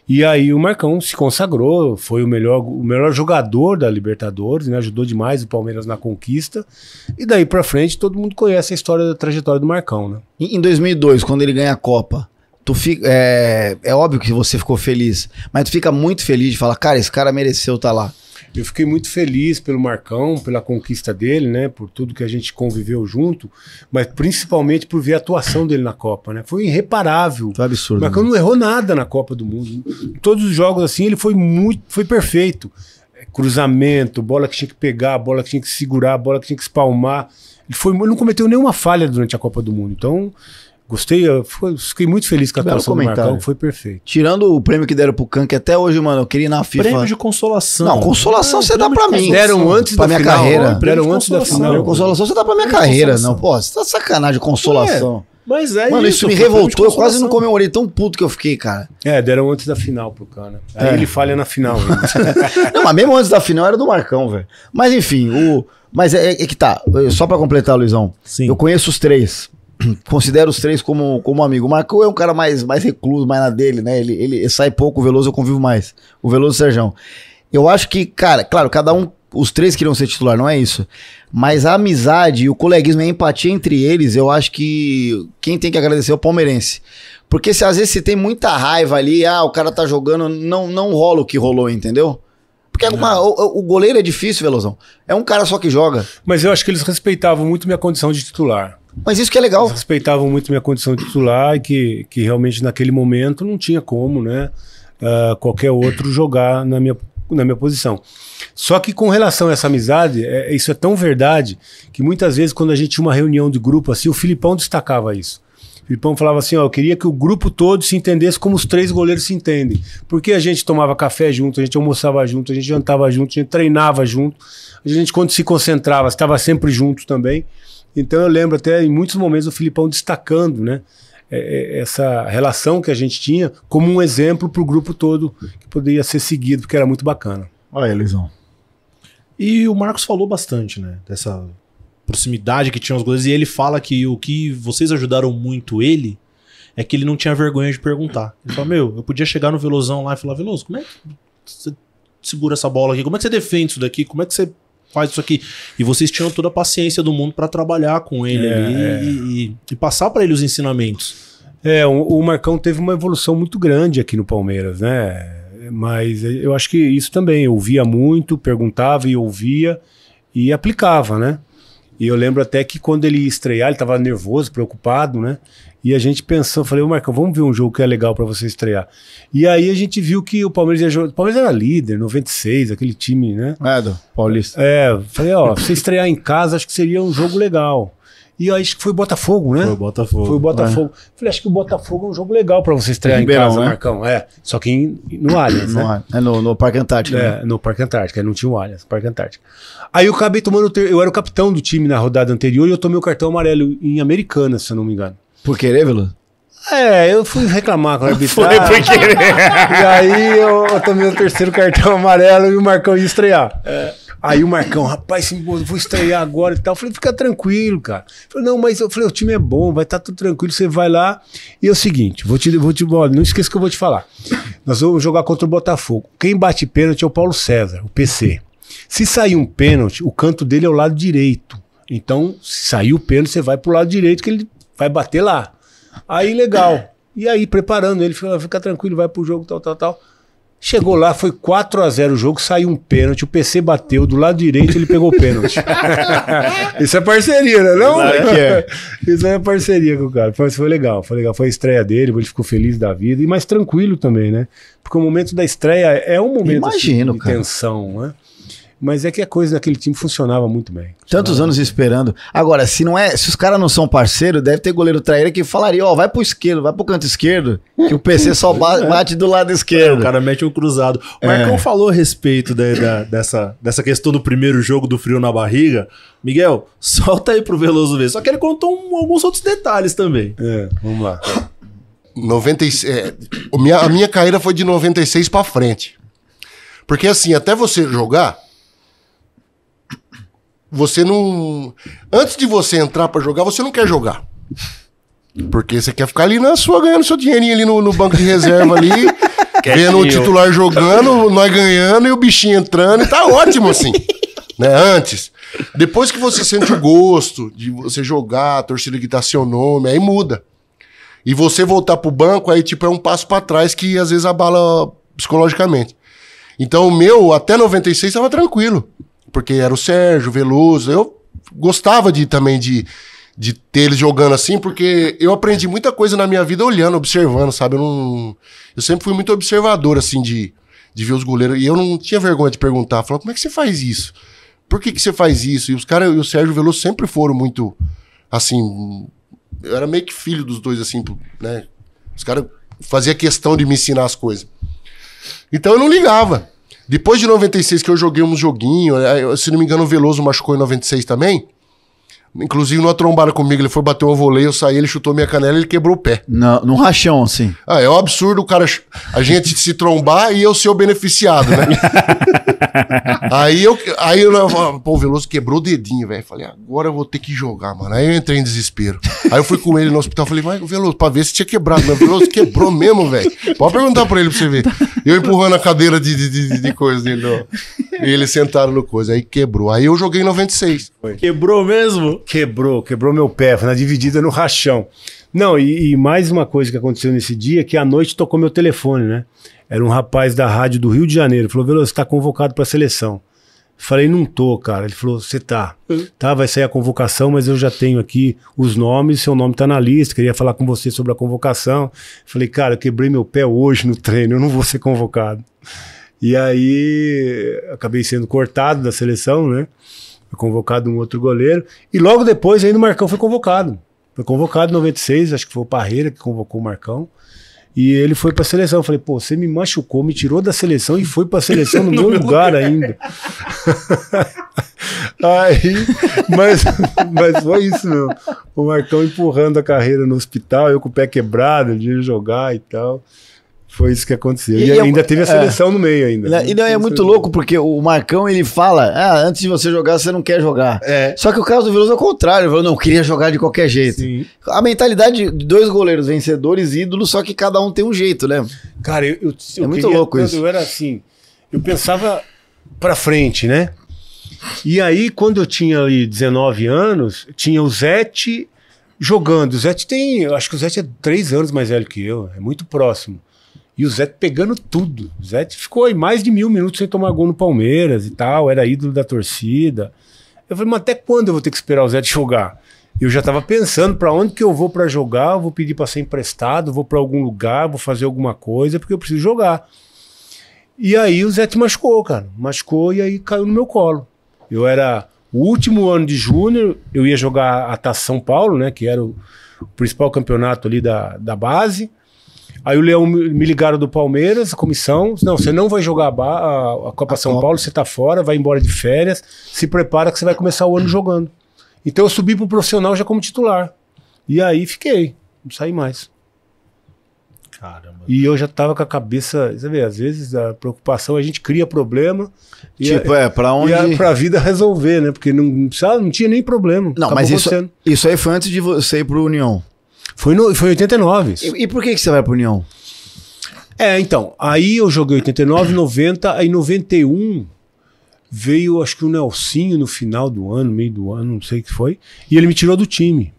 E aí o Marcão se consagrou, foi o melhor jogador da Libertadores, né? Ajudou demais o Palmeiras na conquista. E daí pra frente todo mundo conhece a história da trajetória do Marcão, né? Em 2002, quando ele ganha a Copa, tu fica, é óbvio que você ficou feliz, mas tu fica muito feliz de falar, cara, esse cara mereceu estar lá. Eu fiquei muito feliz pelo Marcão, pela conquista dele, né? Por tudo que a gente conviveu junto, mas principalmente por ver a atuação dele na Copa, né? Foi irreparável. Foi absurdo. O Marcão não errou nada na Copa do Mundo. Em todos os jogos assim, ele foi perfeito. Cruzamento, bola que tinha que pegar, bola que tinha que segurar, bola que tinha que espalmar. Ele não cometeu nenhuma falha durante a Copa do Mundo. Então, gostei, fiquei muito feliz com a atuação do Marcão, foi perfeito. Tirando o prêmio que deram pro Can, que até hoje, mano, eu queria ir na FIFA. Prêmio de consolação. Não, consolação você dá pra mim. Deram antes da minha carreira. Deram antes da final. Consolação você dá pra minha carreira, não, pô, você tá sacanagem, consolação. Mas é isso. Mano, isso me revoltou, eu quase não comemorei, tão puto que eu fiquei, cara. Deram antes da final pro Can, né? Aí ele falha na final. Não, mas mesmo antes da final era do Marcão, velho. Mas enfim, mas é que tá, só pra completar, Luizão, eu conheço os três. Considero os três como amigo. O Marcão é um cara mais recluso, mais na dele, né? Ele sai pouco, o Velloso eu convivo mais. O Velloso e o Sérgio. Eu acho que, cara, claro, cada um, os três queriam ser titular, não é isso. Mas a amizade e o coleguismo e a empatia entre eles, eu acho que quem tem que agradecer é o palmeirense. Porque se, às vezes você tem muita raiva ali, o cara tá jogando, não rola o que rolou, entendeu? Porque o goleiro é difícil, Vellosão. É um cara só que joga. Mas eu acho que eles respeitavam muito minha condição de titular. Mas isso que é legal. Eles respeitavam muito minha condição de titular e que realmente naquele momento não tinha como, né, qualquer outro jogar na minha posição. Só que com relação a essa amizade, isso é tão verdade que muitas vezes quando a gente tinha uma reunião de grupo assim, o Filipão destacava isso. O Filipão falava assim, eu queria que o grupo todo se entendesse como os três goleiros se entendem. Porque a gente tomava café junto, a gente almoçava junto, a gente jantava junto, a gente treinava junto, a gente quando se concentrava, estava sempre junto também. Então eu lembro até em muitos momentos o Filipão destacando, né, essa relação que a gente tinha como um exemplo para o grupo todo que poderia ser seguido, que era muito bacana. Olha aí, Luizão. E o Marcos falou bastante, né, dessa proximidade que tinham os goleiros, e ele fala que o que vocês ajudaram muito ele é que ele não tinha vergonha de perguntar. Ele falou, meu, eu podia chegar no Velozão lá e falar, Veloso, como é que você segura essa bola aqui? Como é que você defende isso daqui? Como é que você faz isso aqui? E vocês tinham toda a paciência do mundo para trabalhar com ele e passar para ele os ensinamentos. O Marcão teve uma evolução muito grande aqui no Palmeiras, né? Mas eu acho que isso também, eu ouvia muito, perguntava e ouvia e aplicava, né? E eu lembro até que quando ele ia estrear, ele estava nervoso, preocupado, né? E a gente pensou, falei, ô Marcão, vamos ver um jogo que é legal para você estrear. E aí a gente viu que o Palmeiras ia jogar. O Palmeiras era líder, 96, aquele time, né? Do Paulista. Falei, ó, você estrear em casa, acho que seria um jogo legal. E aí acho que foi o Botafogo, né? Foi o Botafogo. Foi o Botafogo. Falei, acho que o Botafogo é um jogo legal para você estrear em casa, né? Marcão. Só que no Allianz, né? No Parque Antártico. No Parque Antártico, não tinha o Allianz, Parque Antártico. Aí eu acabei tomando. Eu era o capitão do time na rodada anterior e eu tomei o cartão amarelo em Americana, se eu não me engano. Por querer, Veloso? Eu fui reclamar com a arbitragem. Foi por querer. E aí eu tomei o terceiro cartão amarelo e o Marcão ia estrear. Aí o Marcão, rapaz, vou estrear agora e tal. Eu falei, fica tranquilo, cara. Eu falei, não, mas eu falei, o time é bom, vai estar tudo tranquilo, você vai lá. E é o seguinte, não esqueça que eu vou te falar. Nós vamos jogar contra o Botafogo. Quem bate pênalti é o Paulo César, o PC. Se sair um pênalti, o canto dele é o lado direito. Então, se sair o pênalti, você vai pro lado direito que ele vai bater lá. Aí, legal. E aí, preparando ele, falou, fica tranquilo, vai pro jogo, tal, tal, tal. Chegou lá, foi 4-0 o jogo, saiu um pênalti, o PC bateu, do lado direito ele pegou o pênalti. Isso é parceria, né? Não? Isso é parceria com o cara. Foi legal. Foi a estreia dele, ele ficou feliz da vida, e mais tranquilo também, né? Porque o momento da estreia é um momento de tensão, né? Mas é que a coisa daquele time funcionava muito bem. Tantos anos esperando. Agora, se os caras não são parceiros, deve ter goleiro traíra que falaria, vai pro esquerdo, vai pro canto esquerdo, que o PC só bate do lado esquerdo. O cara mete um cruzado. O Marcão falou a respeito dessa questão do primeiro jogo do frio na barriga. Miguel, solta aí pro Veloso ver. Só que ele contou alguns outros detalhes também. Vamos lá. 96, a minha carreira foi de 96 pra frente. Porque assim, até você jogar... Você não... Antes de você entrar pra jogar, você não quer jogar. Porque você quer ficar ali na sua, ganhando seu dinheirinho ali no banco de reserva ali, vendo o titular jogando, nós ganhando e o bichinho entrando. E tá ótimo assim, né? Antes. Depois que você sente o gosto de você jogar, a torcida gritar seu nome, aí muda. E você voltar pro banco, aí tipo é um passo pra trás que às vezes abala psicologicamente. Então o meu, até 96, tava tranquilo. Porque era o Sérgio, o Veloso, eu gostava também de ter eles jogando assim, porque eu aprendi muita coisa na minha vida olhando, observando, sabe? Eu sempre fui muito observador, assim, de ver os goleiros, e eu não tinha vergonha de perguntar, falar, como é que você faz isso? Por que você faz isso? E os caras, o Sérgio e o Veloso sempre foram muito, assim, eu era meio que filho dos dois, assim, né? Os caras faziam questão de me ensinar as coisas. Então eu não ligava. Depois de 96 que eu joguei uns joguinhos, se não me engano o Veloso machucou em 96 também, inclusive numa trombada comigo, ele foi bater um voleio, eu saí, ele chutou minha canela e ele quebrou o pé. Num rachão, assim. É um absurdo o cara, a gente se trombar e eu ser o beneficiado, né? Aí eu falei, pô, o Veloso quebrou o dedinho, velho. Falei, agora eu vou ter que jogar, mano. Aí eu entrei em desespero. Aí eu fui com ele no hospital, falei, mas Veloso, pra ver se tinha quebrado. Mas o Veloso quebrou mesmo, velho. Pode perguntar pra ele pra você ver. Eu empurrando a cadeira de coisa dele, ó. E eles sentaram no coisa, aí quebrou. Aí eu joguei em 96. Quebrou mesmo? Quebrou meu pé, foi na dividida no rachão. Não, e mais uma coisa que aconteceu nesse dia, que à noite tocou meu telefone, né? Era um rapaz da rádio do Rio de Janeiro, falou, Veloso, você tá convocado pra seleção. Falei, não tô, cara. Ele falou, você tá. Tá, vai sair a convocação, mas eu já tenho aqui os nomes, seu nome tá na lista, queria falar com você sobre a convocação. Falei, cara, eu quebrei meu pé hoje no treino, eu não vou ser convocado. E aí, acabei sendo cortado da seleção, né? Foi convocado um outro goleiro. E logo depois, ainda o Marcão foi convocado. Foi convocado em 96, acho que foi o Parreira que convocou o Marcão. E ele foi pra seleção. Eu falei, pô, você me machucou, me tirou da seleção e foi pra seleção no meu lugar ainda. Aí, mas foi isso mesmo. O Marcão empurrando a carreira no hospital, eu com o pé quebrado, de jogar e tal. Foi isso que aconteceu. E ainda teve a seleção no meio ainda. E não, é muito louco, porque o Marcão, ele fala, antes de você jogar, você não quer jogar. É. Só que o Carlos do Velloso é o contrário, ele falou, não, queria jogar de qualquer jeito. Sim. A mentalidade de dois goleiros vencedores e ídolos, só que cada um tem um jeito, né? Cara, eu muito louco isso. Eu era assim, eu pensava pra frente, né? E aí, quando eu tinha ali 19 anos, tinha o Zete jogando. O Zete tem, eu acho que o Zete é 3 anos mais velho que eu, é muito próximo. E o Zete pegando tudo. O Zete ficou aí mais de 1000 minutos sem tomar gol no Palmeiras e tal, era ídolo da torcida. Eu falei, mas até quando eu vou ter que esperar o Zete jogar? Eu já tava pensando para onde que eu vou para jogar, eu vou pedir para ser emprestado, vou para algum lugar, vou fazer alguma coisa, porque eu preciso jogar. E aí o Zete machucou, cara. Machucou e aí caiu no meu colo. Eu era o último ano de júnior, eu ia jogar a Taça São Paulo, né, que era o principal campeonato ali da base. Aí o Leão me ligaram do Palmeiras, a comissão, não, você não vai jogar a Copa São Paulo, você tá fora, vai embora de férias, se prepara que você vai começar o ano jogando. Então eu subi pro profissional já como titular. E aí fiquei, não saí mais. Caramba. E eu já tava com a cabeça, você vê, às vezes a preocupação, a gente cria problema. Tipo, pra onde... E pra vida resolver, né? Porque não tinha nem problema. Não, mas isso aí foi antes de você ir pro União. Foi em 89. E por que você vai pro União? Então, aí eu joguei 89, 90, aí 91 veio, acho que o Nelsinho no final do ano, meio do ano, não sei o que foi, e ele me tirou do time.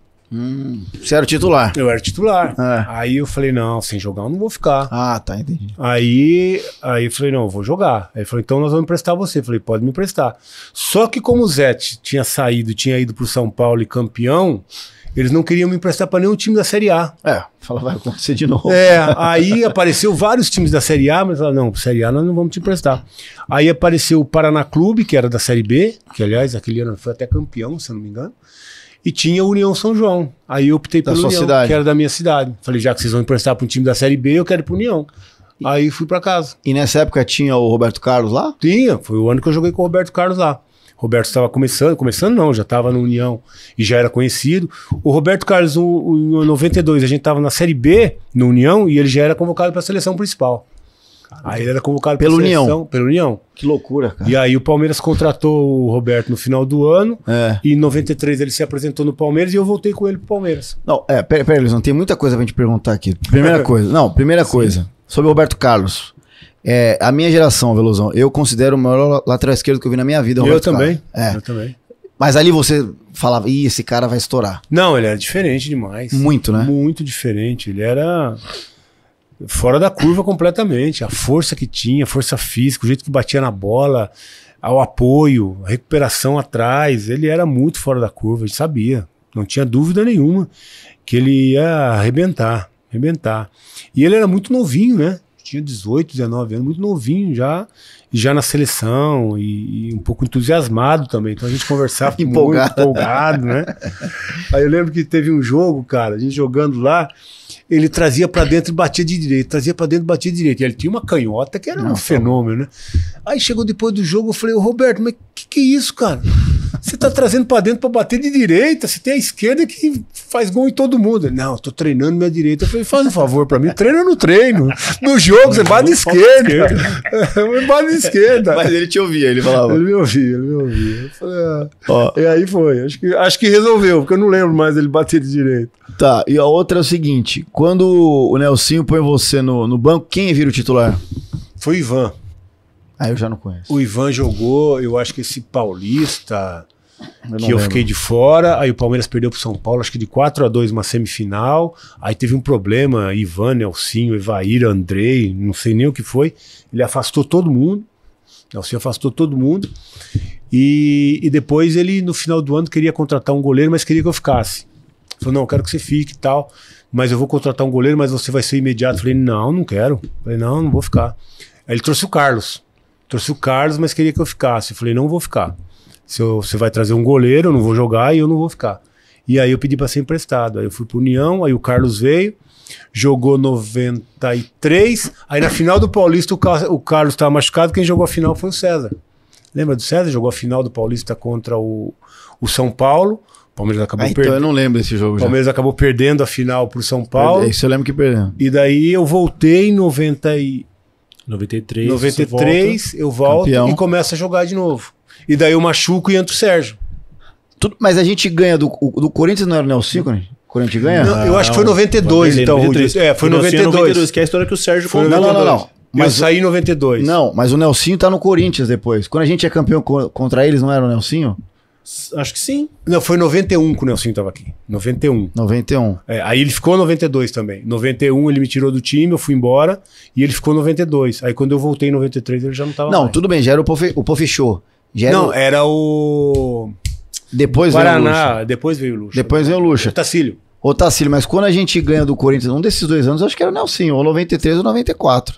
Você era titular? Eu era titular. É. Aí eu falei, não, sem jogar eu não vou ficar. Ah, tá, entendi. Aí eu falei, não, eu vou jogar. Aí ele falou, então nós vamos emprestar você. Eu falei, pode me emprestar. Só que como o Zete tinha saído, tinha ido pro São Paulo e campeão, eles não queriam me emprestar para nenhum time da Série A. Fala, vai acontecer de novo. Aí apareceu vários times da Série A, mas falaram, não, Série A nós não vamos te emprestar. Aí apareceu o Paraná Clube, que era da Série B, que aliás, aquele ano foi até campeão, se eu não me engano. E tinha o União São João. Aí eu optei pelo União, que era da minha cidade. Falei, já que vocês vão emprestar para um time da Série B, eu quero ir para o União. Aí fui para casa. E nessa época tinha o Roberto Carlos lá? Tinha, foi o ano que eu joguei com o Roberto Carlos lá. Roberto estava começando não, já estava no União e já era conhecido. O Roberto Carlos, em 92, a gente estava na Série B, no União, e ele já era convocado para a seleção principal. Caramba. Aí ele era convocado para a seleção... Pelo União. Que loucura, cara. E aí o Palmeiras contratou o Roberto no final do ano, e em 93 ele se apresentou no Palmeiras e eu voltei com ele para o Palmeiras. Não, peraí, Luizão, tem muita coisa para a gente perguntar aqui. Primeira coisa, sobre o Roberto Carlos... a minha geração, Velozão, eu considero o maior lateral esquerdo que eu vi na minha vida. Eu também. Mas ali você falava, ih, esse cara vai estourar. Não, ele era diferente demais. Muito, né? Muito diferente. Ele era fora da curva completamente. A força que tinha, a força física, o jeito que batia na bola, o apoio, a recuperação atrás. Ele era muito fora da curva, a gente sabia. Não tinha dúvida nenhuma que ele ia arrebentar. E ele era muito novinho, né? Tinha 18, 19 anos, muito novinho já na seleção e um pouco entusiasmado também. Então a gente conversava muito empolgado, né? Aí eu lembro que teve um jogo, cara, a gente jogando lá, ele trazia pra dentro e batia de direito, E ele tinha uma canhota que era um fenômeno, né? Aí chegou depois do jogo, eu falei, ô Roberto, mas que é isso, cara? Você tá trazendo pra dentro pra bater de direita, você tem a esquerda que faz gol em todo mundo. Ele, não, eu tô treinando minha direita. Eu falei, faz um favor pra mim, treina no treino. No jogo, você bate de esquerda. Bate de esquerda. Mas ele te ouvia, ele falava. Ele me ouvia. Eu falei, E aí foi, acho que resolveu, porque eu não lembro mais ele bater de direita. Tá, e a outra é o seguinte, quando o Nelsinho põe você no banco, quem vira o titular? Foi o Ivan. Eu já não conheço. O Ivan jogou, eu acho que esse paulista, eu fiquei de fora, aí o Palmeiras perdeu pro São Paulo, acho que de 4-2 uma semifinal, aí teve um problema, Ivan, Nelsinho, Evair, Andrei, não sei nem o que foi, ele afastou todo mundo, Nelsinho afastou todo mundo, e depois ele, no final do ano, queria contratar um goleiro, mas queria que eu ficasse. Falou, não, eu quero que você fique e tal, mas eu vou contratar um goleiro, mas você vai ser imediato. Falei, não, não quero. Falei, não, não vou ficar. Aí ele trouxe o Carlos. Mas queria que eu ficasse. Eu falei, não vou ficar. Se você vai trazer um goleiro, eu não vou jogar e eu não vou ficar. E aí eu pedi para ser emprestado. Aí eu fui pro União, aí o Carlos veio, jogou 93. Aí na final do Paulista o Carlos estava machucado, quem jogou a final foi o César. Lembra do César? Jogou a final do Paulista contra o São Paulo. Palmeiras acabou perdendo. Então eu não lembro desse jogo. Palmeiras acabou perdendo a final pro São Paulo. Isso eu lembro que perdeu. E daí eu voltei em 93, eu volto campeão. E começo a jogar de novo. E daí eu machuco e entro o Sérgio. Tudo, mas a gente ganha do Corinthians, não era o Nelsinho? O Corinthians ganha? Não, eu acho que foi 92, então. 93. É, foi 92, que é a história que o Sérgio foi. Não. Mas eu saí em 92. Não, mas o Nelsinho tá no Corinthians depois. Quando a gente é campeão contra eles, não era o Nelsinho? Acho que sim. Não, foi em 91 que o Nelsinho tava aqui. 91. É, aí ele ficou em 92 também. 91 ele me tirou do time, eu fui embora e ele ficou em 92. Aí quando eu voltei em 93 ele já não tava mais. Tudo bem, já era o Pofechô. Não, era o... Depois Paraná, veio o depois veio o Luxa. Depois veio o Luxa. Otacílio, mas quando a gente ganha do Corinthians, um desses dois anos, acho que era o Nelsinho, ou 93 ou 94.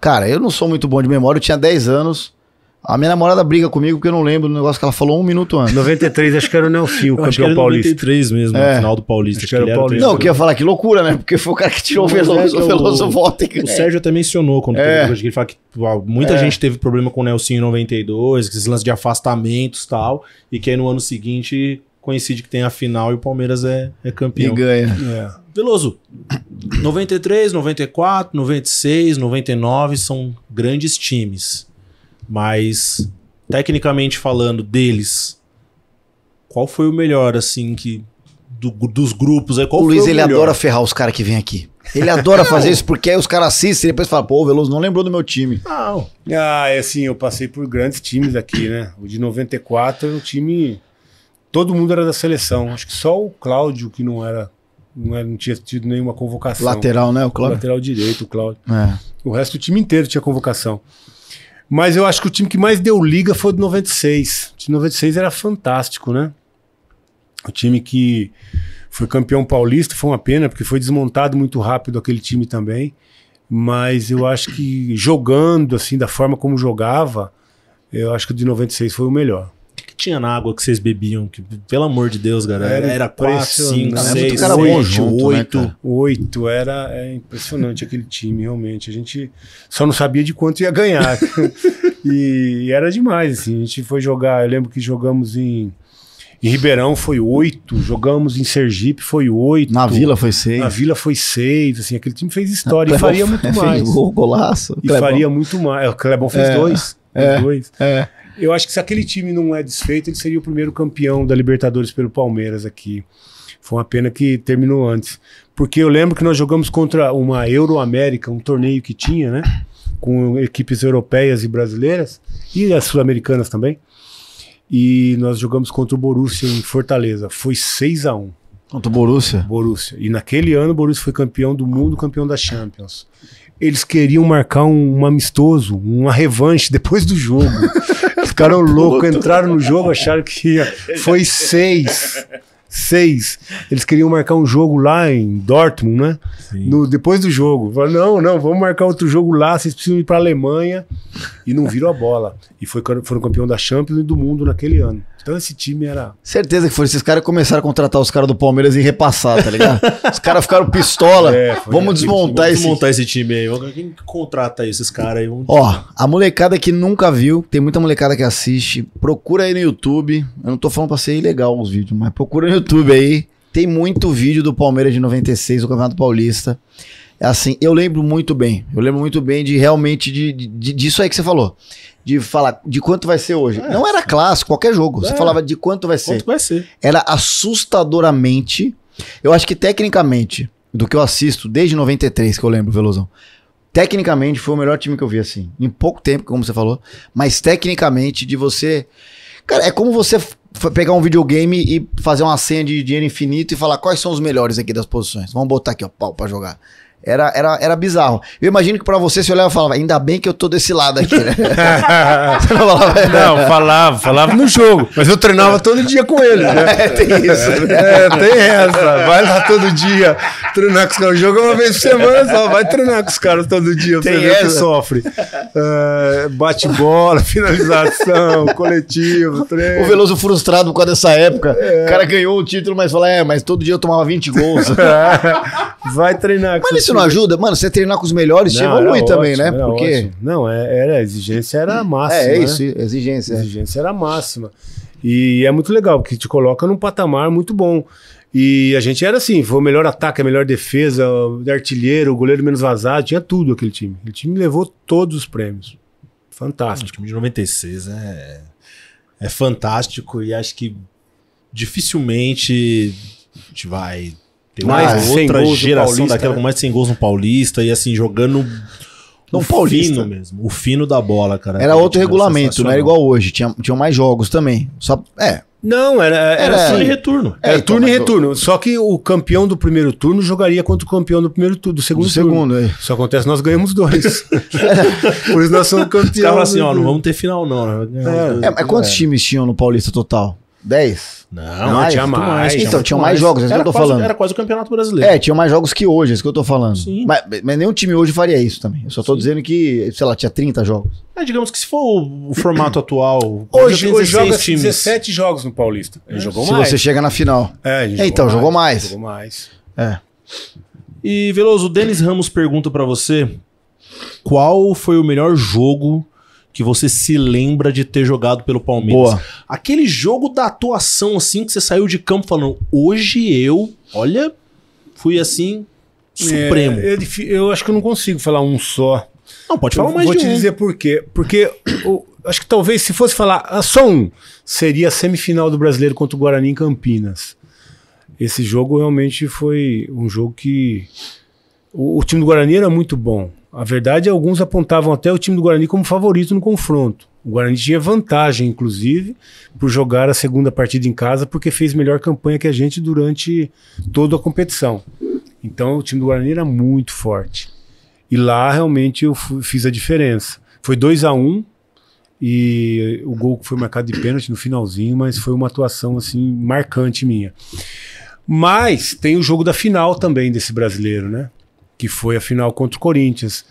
Cara, eu não sou muito bom de memória, eu tinha 10 anos. A minha namorada briga comigo porque eu não lembro do negócio que ela falou um minuto antes. 93, acho que era o Nelsinho, o campeão paulista. 93 mesmo, no final do Paulista. Acho que era o Paulista. Não, eu queria falar que loucura, né? Porque foi o cara que tirou o Velloso volta. O Sérgio até mencionou quando ele fala que muita gente teve problema com o Nelsinho em 92, esses lances de afastamentos e tal, e que aí no ano seguinte coincide que tem a final e o Palmeiras é campeão. E ganha. É. Velloso, 93, 94, 96, 99 são grandes times. Mas, tecnicamente falando deles, qual foi o melhor, assim, que dos grupos? Aí, qual o Luiz, foi o ele melhor? Adora ferrar os caras que vêm aqui. Ele adora fazer isso, porque aí os caras assistem e depois falam, pô, o Velloso não lembrou do meu time. Não. Ah, é assim, eu passei por grandes times aqui, né? O de 94 era um time... Todo mundo era da seleção. Acho que só o Cláudio que não tinha tido nenhuma convocação. Lateral, né, o Cláudio? Lateral direito, o Cláudio. É. O resto do time inteiro tinha convocação. Mas eu acho que o time que mais deu liga foi o de 96. O de 96 era fantástico, né? O time que foi campeão paulista, foi uma pena, porque foi desmontado muito rápido aquele time também. Mas eu acho que jogando, assim, da forma como jogava, eu acho que o de 96 foi o melhor. O que tinha na água que vocês bebiam? Que, pelo amor de Deus, galera. Era 4, 5, 6, 8. 8, era impressionante aquele time, realmente. A gente só não sabia de quanto ia ganhar. E era demais, assim. A gente foi jogar, eu lembro que jogamos em Ribeirão, foi 8. Jogamos em Sergipe, foi 8. Na Vila foi 6. Na Vila foi 6, assim. Aquele time fez história e faria muito mais. Fez golaço. E faria muito mais. O Clebão fez 2. Eu acho que se aquele time não é desfeito, ele seria o primeiro campeão da Libertadores pelo Palmeiras aqui. Foi uma pena que terminou antes. Porque eu lembro que nós jogamos contra uma Euro-América, um torneio que tinha, né? Com equipes europeias e brasileiras, e as sul-americanas também. E nós jogamos contra o Borussia em Fortaleza. Foi 6-1. Contra o Borussia? Borussia. E naquele ano o Borussia foi campeão do mundo, campeão da Champions. Eles queriam marcar um amistoso, uma revanche depois do jogo. Ficaram loucos, entraram no jogo, acharam que ia. Foi 6. Eles queriam marcar um jogo lá em Dortmund, né? Depois do jogo. Falaram, não, vamos marcar outro jogo lá, vocês precisam ir para a Alemanha. E não viram a bola. E foram campeão da Champions e do mundo naquele ano. Então esse time era... Certeza que foi. Esses caras começaram a contratar os caras do Palmeiras e repassar, tá ligado? Os caras ficaram pistola. Vamos desmontar esse time aí. Quem contrata esses caras aí? Ó, a molecada que nunca viu, tem muita molecada que assiste, procura aí no YouTube. Eu não tô falando pra ser ilegal os vídeos, mas procura no YouTube aí. Tem muito vídeo do Palmeiras de 96, do Campeonato Paulista. Assim, eu lembro muito bem. Eu lembro muito bem de realmente disso aí que você falou. De falar de quanto vai ser hoje. Não era clássico, qualquer jogo. Você falava de quanto vai ser. Quanto vai ser. Era assustadoramente. Eu acho que tecnicamente, do que eu assisto desde 93, que eu lembro, Velosão. Tecnicamente foi o melhor time que eu vi, assim. Em pouco tempo, como você falou. Mas tecnicamente de você... Cara, é como você pegar um videogame e fazer uma senha de dinheiro infinito e falar quais são os melhores aqui das posições. Vamos botar aqui, ó, pau pra jogar. Era bizarro. Eu imagino que pra você, você olhava e falava, ainda bem que eu tô desse lado aqui, né? Você não falava? Não, falava no jogo. Mas eu treinava todo dia com ele, né? Tem essa. Vai lá todo dia treinar com os caras. O jogo é uma vez por semana só. Vai treinar com os caras todo dia. Tem ver que sofre. Bate bola, finalização, coletivo, treino. O Velloso frustrado por causa dessa época. O cara ganhou o título, mas fala, mas todo dia eu tomava 20 gols. Vai treinar com os você não ajuda? Mano, você treinar com os melhores, você evolui também, ótimo, né? Porque... Não, a exigência era a máxima. É isso, né? A exigência era a máxima. E é muito legal, porque te coloca num patamar muito bom. E a gente era assim, foi o melhor ataque, a melhor defesa, o artilheiro, o goleiro menos vazado, tinha tudo aquele time. O time levou todos os prêmios. Fantástico. O time de 96 é fantástico e acho que dificilmente a gente vai ter mais outra geração daquela com mais 100 gols no Paulista e assim, jogando... Não, o Paulista. Fino mesmo, o fino da bola, cara. Era outro regulamento, não era igual hoje. Tinha mais jogos também. Só, Não, era turno e retorno. Era turno e retorno. Só que o campeão do primeiro turno jogaria contra o campeão do primeiro turno, do segundo turno. Isso acontece, nós ganhamos 2. Por isso nós somos campeões. Os caras assim, ó, não vamos ter final não. Quantos times tinham no Paulista total? 10? Não, tinha mais. Então, tinham mais jogos, é isso que eu tô falando. Era quase o Campeonato Brasileiro. Tinha mais jogos que hoje, é isso que eu tô falando. Sim. Mas nenhum time hoje faria isso também. Eu só tô dizendo que, sei lá, tinha 30 jogos. Digamos que se for o formato atual... Hoje joga 17 jogos no Paulista. Ele jogou mais. Se você chega na final. Jogou mais. E, Veloso, o Denis Ramos pergunta pra você qual foi o melhor jogo... que você se lembra de ter jogado pelo Palmeiras. Boa. Aquele jogo da atuação, assim, que você saiu de campo falando, hoje fui assim, supremo. Eu acho que eu não consigo falar um só. Não, pode falar mais de um. Vou te dizer por quê. Porque eu acho que talvez, se fosse falar só um, seria a semifinal do Brasileiro contra o Guarani em Campinas. Esse jogo realmente foi um jogo que... O time do Guarani era muito bom. A verdade é que alguns apontavam até o time do Guarani como favorito no confronto. O Guarani tinha vantagem, inclusive, por jogar a segunda partida em casa, porque fez melhor campanha que a gente durante toda a competição. Então, o time do Guarani era muito forte. E lá, realmente, eu fiz a diferença. Foi 2-1 e o gol foi marcado de pênalti no finalzinho, mas foi uma atuação assim, marcante minha. Mas tem o jogo da final também desse brasileiro, né? Que foi a final contra o Corinthians.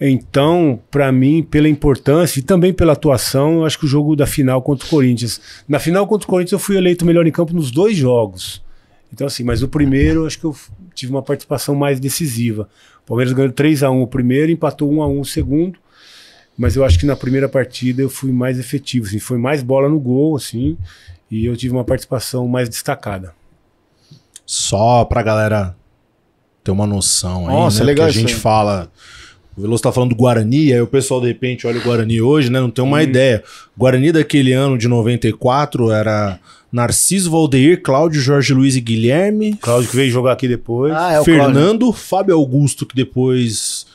Então, para mim, pela importância e também pela atuação, eu acho que o jogo da final contra o Corinthians. Na final contra o Corinthians eu fui eleito melhor em campo nos 2 jogos. Então assim, mas no primeiro eu acho que eu tive uma participação mais decisiva. O Palmeiras ganhou 3-1 o primeiro, empatou 1-1 o segundo. Mas eu acho que na primeira partida eu fui mais efetivo, assim, foi mais bola no gol, assim, e eu tive uma participação mais destacada. Só pra galera... ter uma noção aí, nossa, né? É legal, que a gente fala... O Veloso tá falando do Guarani, aí o pessoal, de repente, olha o Guarani hoje, né? Não tem uma ideia. O Guarani daquele ano de 94 era Narciso, Valdeir, Cláudio, Jorge Luiz e Guilherme. Cláudio que veio jogar aqui depois. Fernando, Fábio Augusto, que depois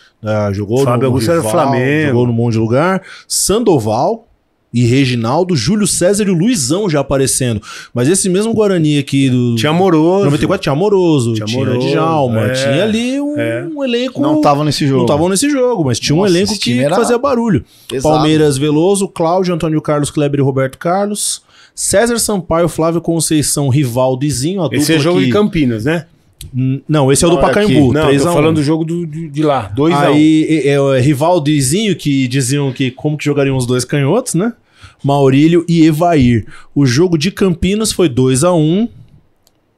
jogou Fábio no Augusto Rivaldo, era Flamengo. Jogou num monte de lugar. Sandoval e Reginaldo, Júlio César e o Luizão já aparecendo. Mas esse mesmo Guarani aqui do... Tinha Amoroso. 94 tinha Amoroso, tinha Djalma, tinha ali um elenco... Não estavam nesse jogo. Não estavam nesse jogo, mas tinha um elenco que fazia barulho. Pesado. Palmeiras, Veloso, Cláudio, Antônio Carlos, Kleber e Roberto Carlos, César Sampaio, Flávio Conceição, Rivaldo e Zinho. Esse é jogo de Campinas, né? Não, esse é o do Pacaembu. Não, tô falando do jogo de lá, 2-1. Aí, Rivaldo e Zinho, que diziam que como que jogariam os dois canhotos, né? Maurílio e Evair. O jogo de Campinas foi 2-1.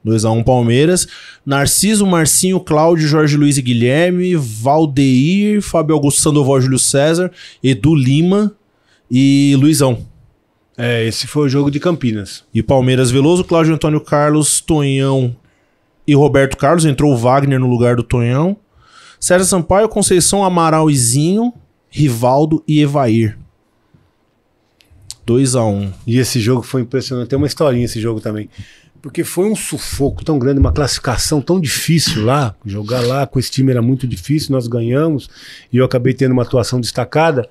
2-1 Palmeiras. Narciso, Marcinho, Cláudio, Jorge Luiz e Guilherme, Valdeir, Fábio Augusto, Sandoval, Júlio César, Edu Lima e Luizão. Esse foi o jogo de Campinas. E Palmeiras, Veloso, Cláudio, Antônio Carlos, Tonhão e Roberto Carlos. Entrou o Wagner no lugar do Tonhão. César Sampaio, Conceição, Amaral e Zinho, Rivaldo e Evair. 2-1. E esse jogo foi impressionante. Tem uma historinha esse jogo também. Porque foi um sufoco tão grande, uma classificação tão difícil lá. Jogar lá com esse time era muito difícil. Nós ganhamos e eu acabei tendo uma atuação destacada.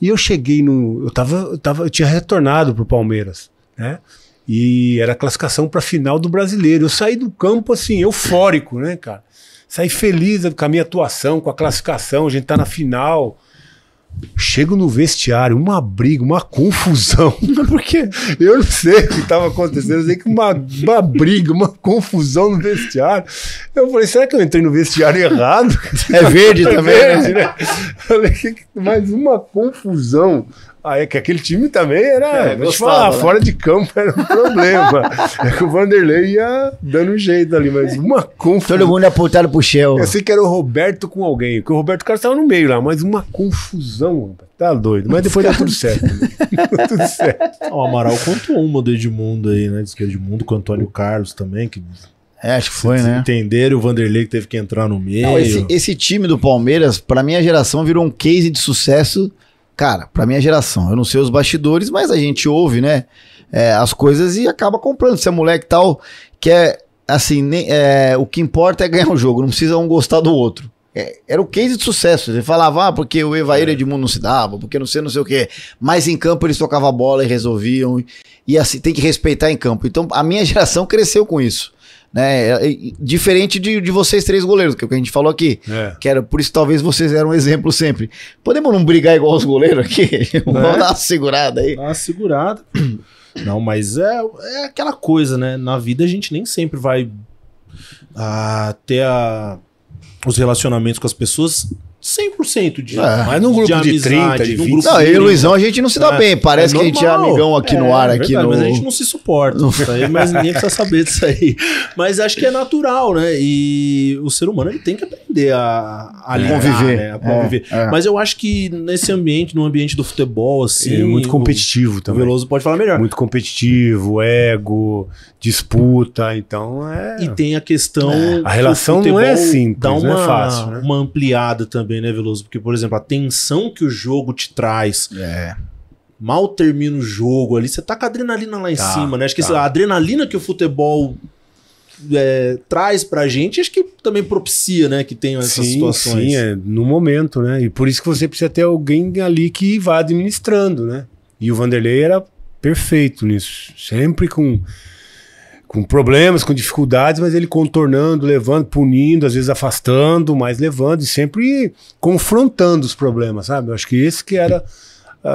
E eu cheguei no... Eu tinha retornado pro Palmeiras, né? E era a classificação pra final do Brasileiro. Eu saí do campo assim, eufórico, né, cara? Saí feliz com a minha atuação, com a classificação. A gente tá na final... Chego no vestiário, uma briga, uma confusão, porque eu não sei o que estava acontecendo, eu sei que uma briga, uma confusão no vestiário. Eu falei, será que eu entrei no vestiário errado? É verde também, verde, né? Eu falei, mais uma confusão. Ah, é que aquele time também era... É, gostava, né? Fora de campo era um problema. É que o Vanderlei ia dando um jeito ali, mas uma confusão... Todo mundo apontado pro Shell. Eu sei que era o Roberto com alguém, porque o Roberto Carlos estava no meio lá, mas uma confusão, tá doido. Mas depois deu tudo certo. Deu tudo certo. O Amaral contou uma do Edmundo aí, né? Diz que Edmundo com o Antônio Carlos também, que... É, acho que foi, né? Entenderam, o Vanderlei que teve que entrar no meio. Não, esse time do Palmeiras, pra minha geração, virou um case de sucesso... Cara, pra minha geração, eu não sei os bastidores, mas a gente ouve, né, as coisas e acaba comprando. Se é moleque tal, que é assim, o que importa é ganhar um jogo, não precisa um gostar do outro. Era o case de sucesso. Ele falava, porque o Evair e Edmundo não se dava, porque não sei o quê. Mas em campo eles tocavam a bola e resolviam. E assim, tem que respeitar em campo. Então a minha geração cresceu com isso. Né? Diferente de vocês três goleiros, que é o que a gente falou aqui. É. Que era, por isso talvez vocês eram um exemplo sempre. Podemos não brigar igual os goleiros aqui? Vamos dar uma segurada aí. Dá uma segurada. Não, mas é aquela coisa, né? Na vida a gente nem sempre vai ter os relacionamentos com as pessoas 100% de mas num grupo de 30, de 20. Não, eu e o Luizão a gente não se dá bem, parece que a gente é amigão aqui no ar. Aqui verdade, no... Mas a gente não se suporta, isso aí, mas ninguém precisa saber disso aí. Mas acho que é natural, né? E o ser humano ele tem que aprender a lidar, conviver. Né? A conviver. Mas eu acho que nesse ambiente, no ambiente do futebol, assim... É muito competitivo também. O Velloso pode falar melhor. Muito competitivo, ego, disputa, então E tem a questão... A relação não é simples, dá uma, não é fácil. Né? Uma ampliada também. Né, Velloso? Porque, por exemplo, a tensão que o jogo te traz, mal termina o jogo ali, você tá com a adrenalina lá em cima, né? Acho que a adrenalina que o futebol traz pra gente, acho que também propicia, né, que tenha essas situações. Sim, no momento, né? E por isso que você precisa ter alguém ali que vá administrando, né? E o Vanderlei era perfeito nisso, sempre com problemas, com dificuldades, mas ele contornando, levando, punindo, às vezes afastando, mas levando e sempre confrontando os problemas, sabe? Eu acho que esse que era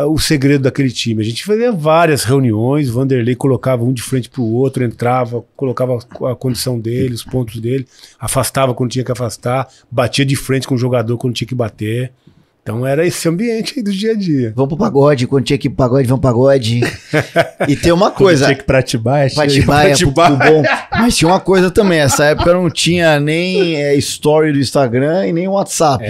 o segredo daquele time. A gente fazia várias reuniões, o Vanderlei colocava um de frente para o outro, entrava, colocava a condição dele, os pontos dele, afastava quando tinha que afastar, batia de frente com o jogador quando tinha que bater. Então era esse ambiente aí do dia a dia. Vamos pro pagode, quando tinha que ir pro pagode, vamos pro pagode. E tem uma coisa... Quando tinha que pratibar, bom. Mas tinha uma coisa também, essa época não tinha nem story do Instagram e nem WhatsApp.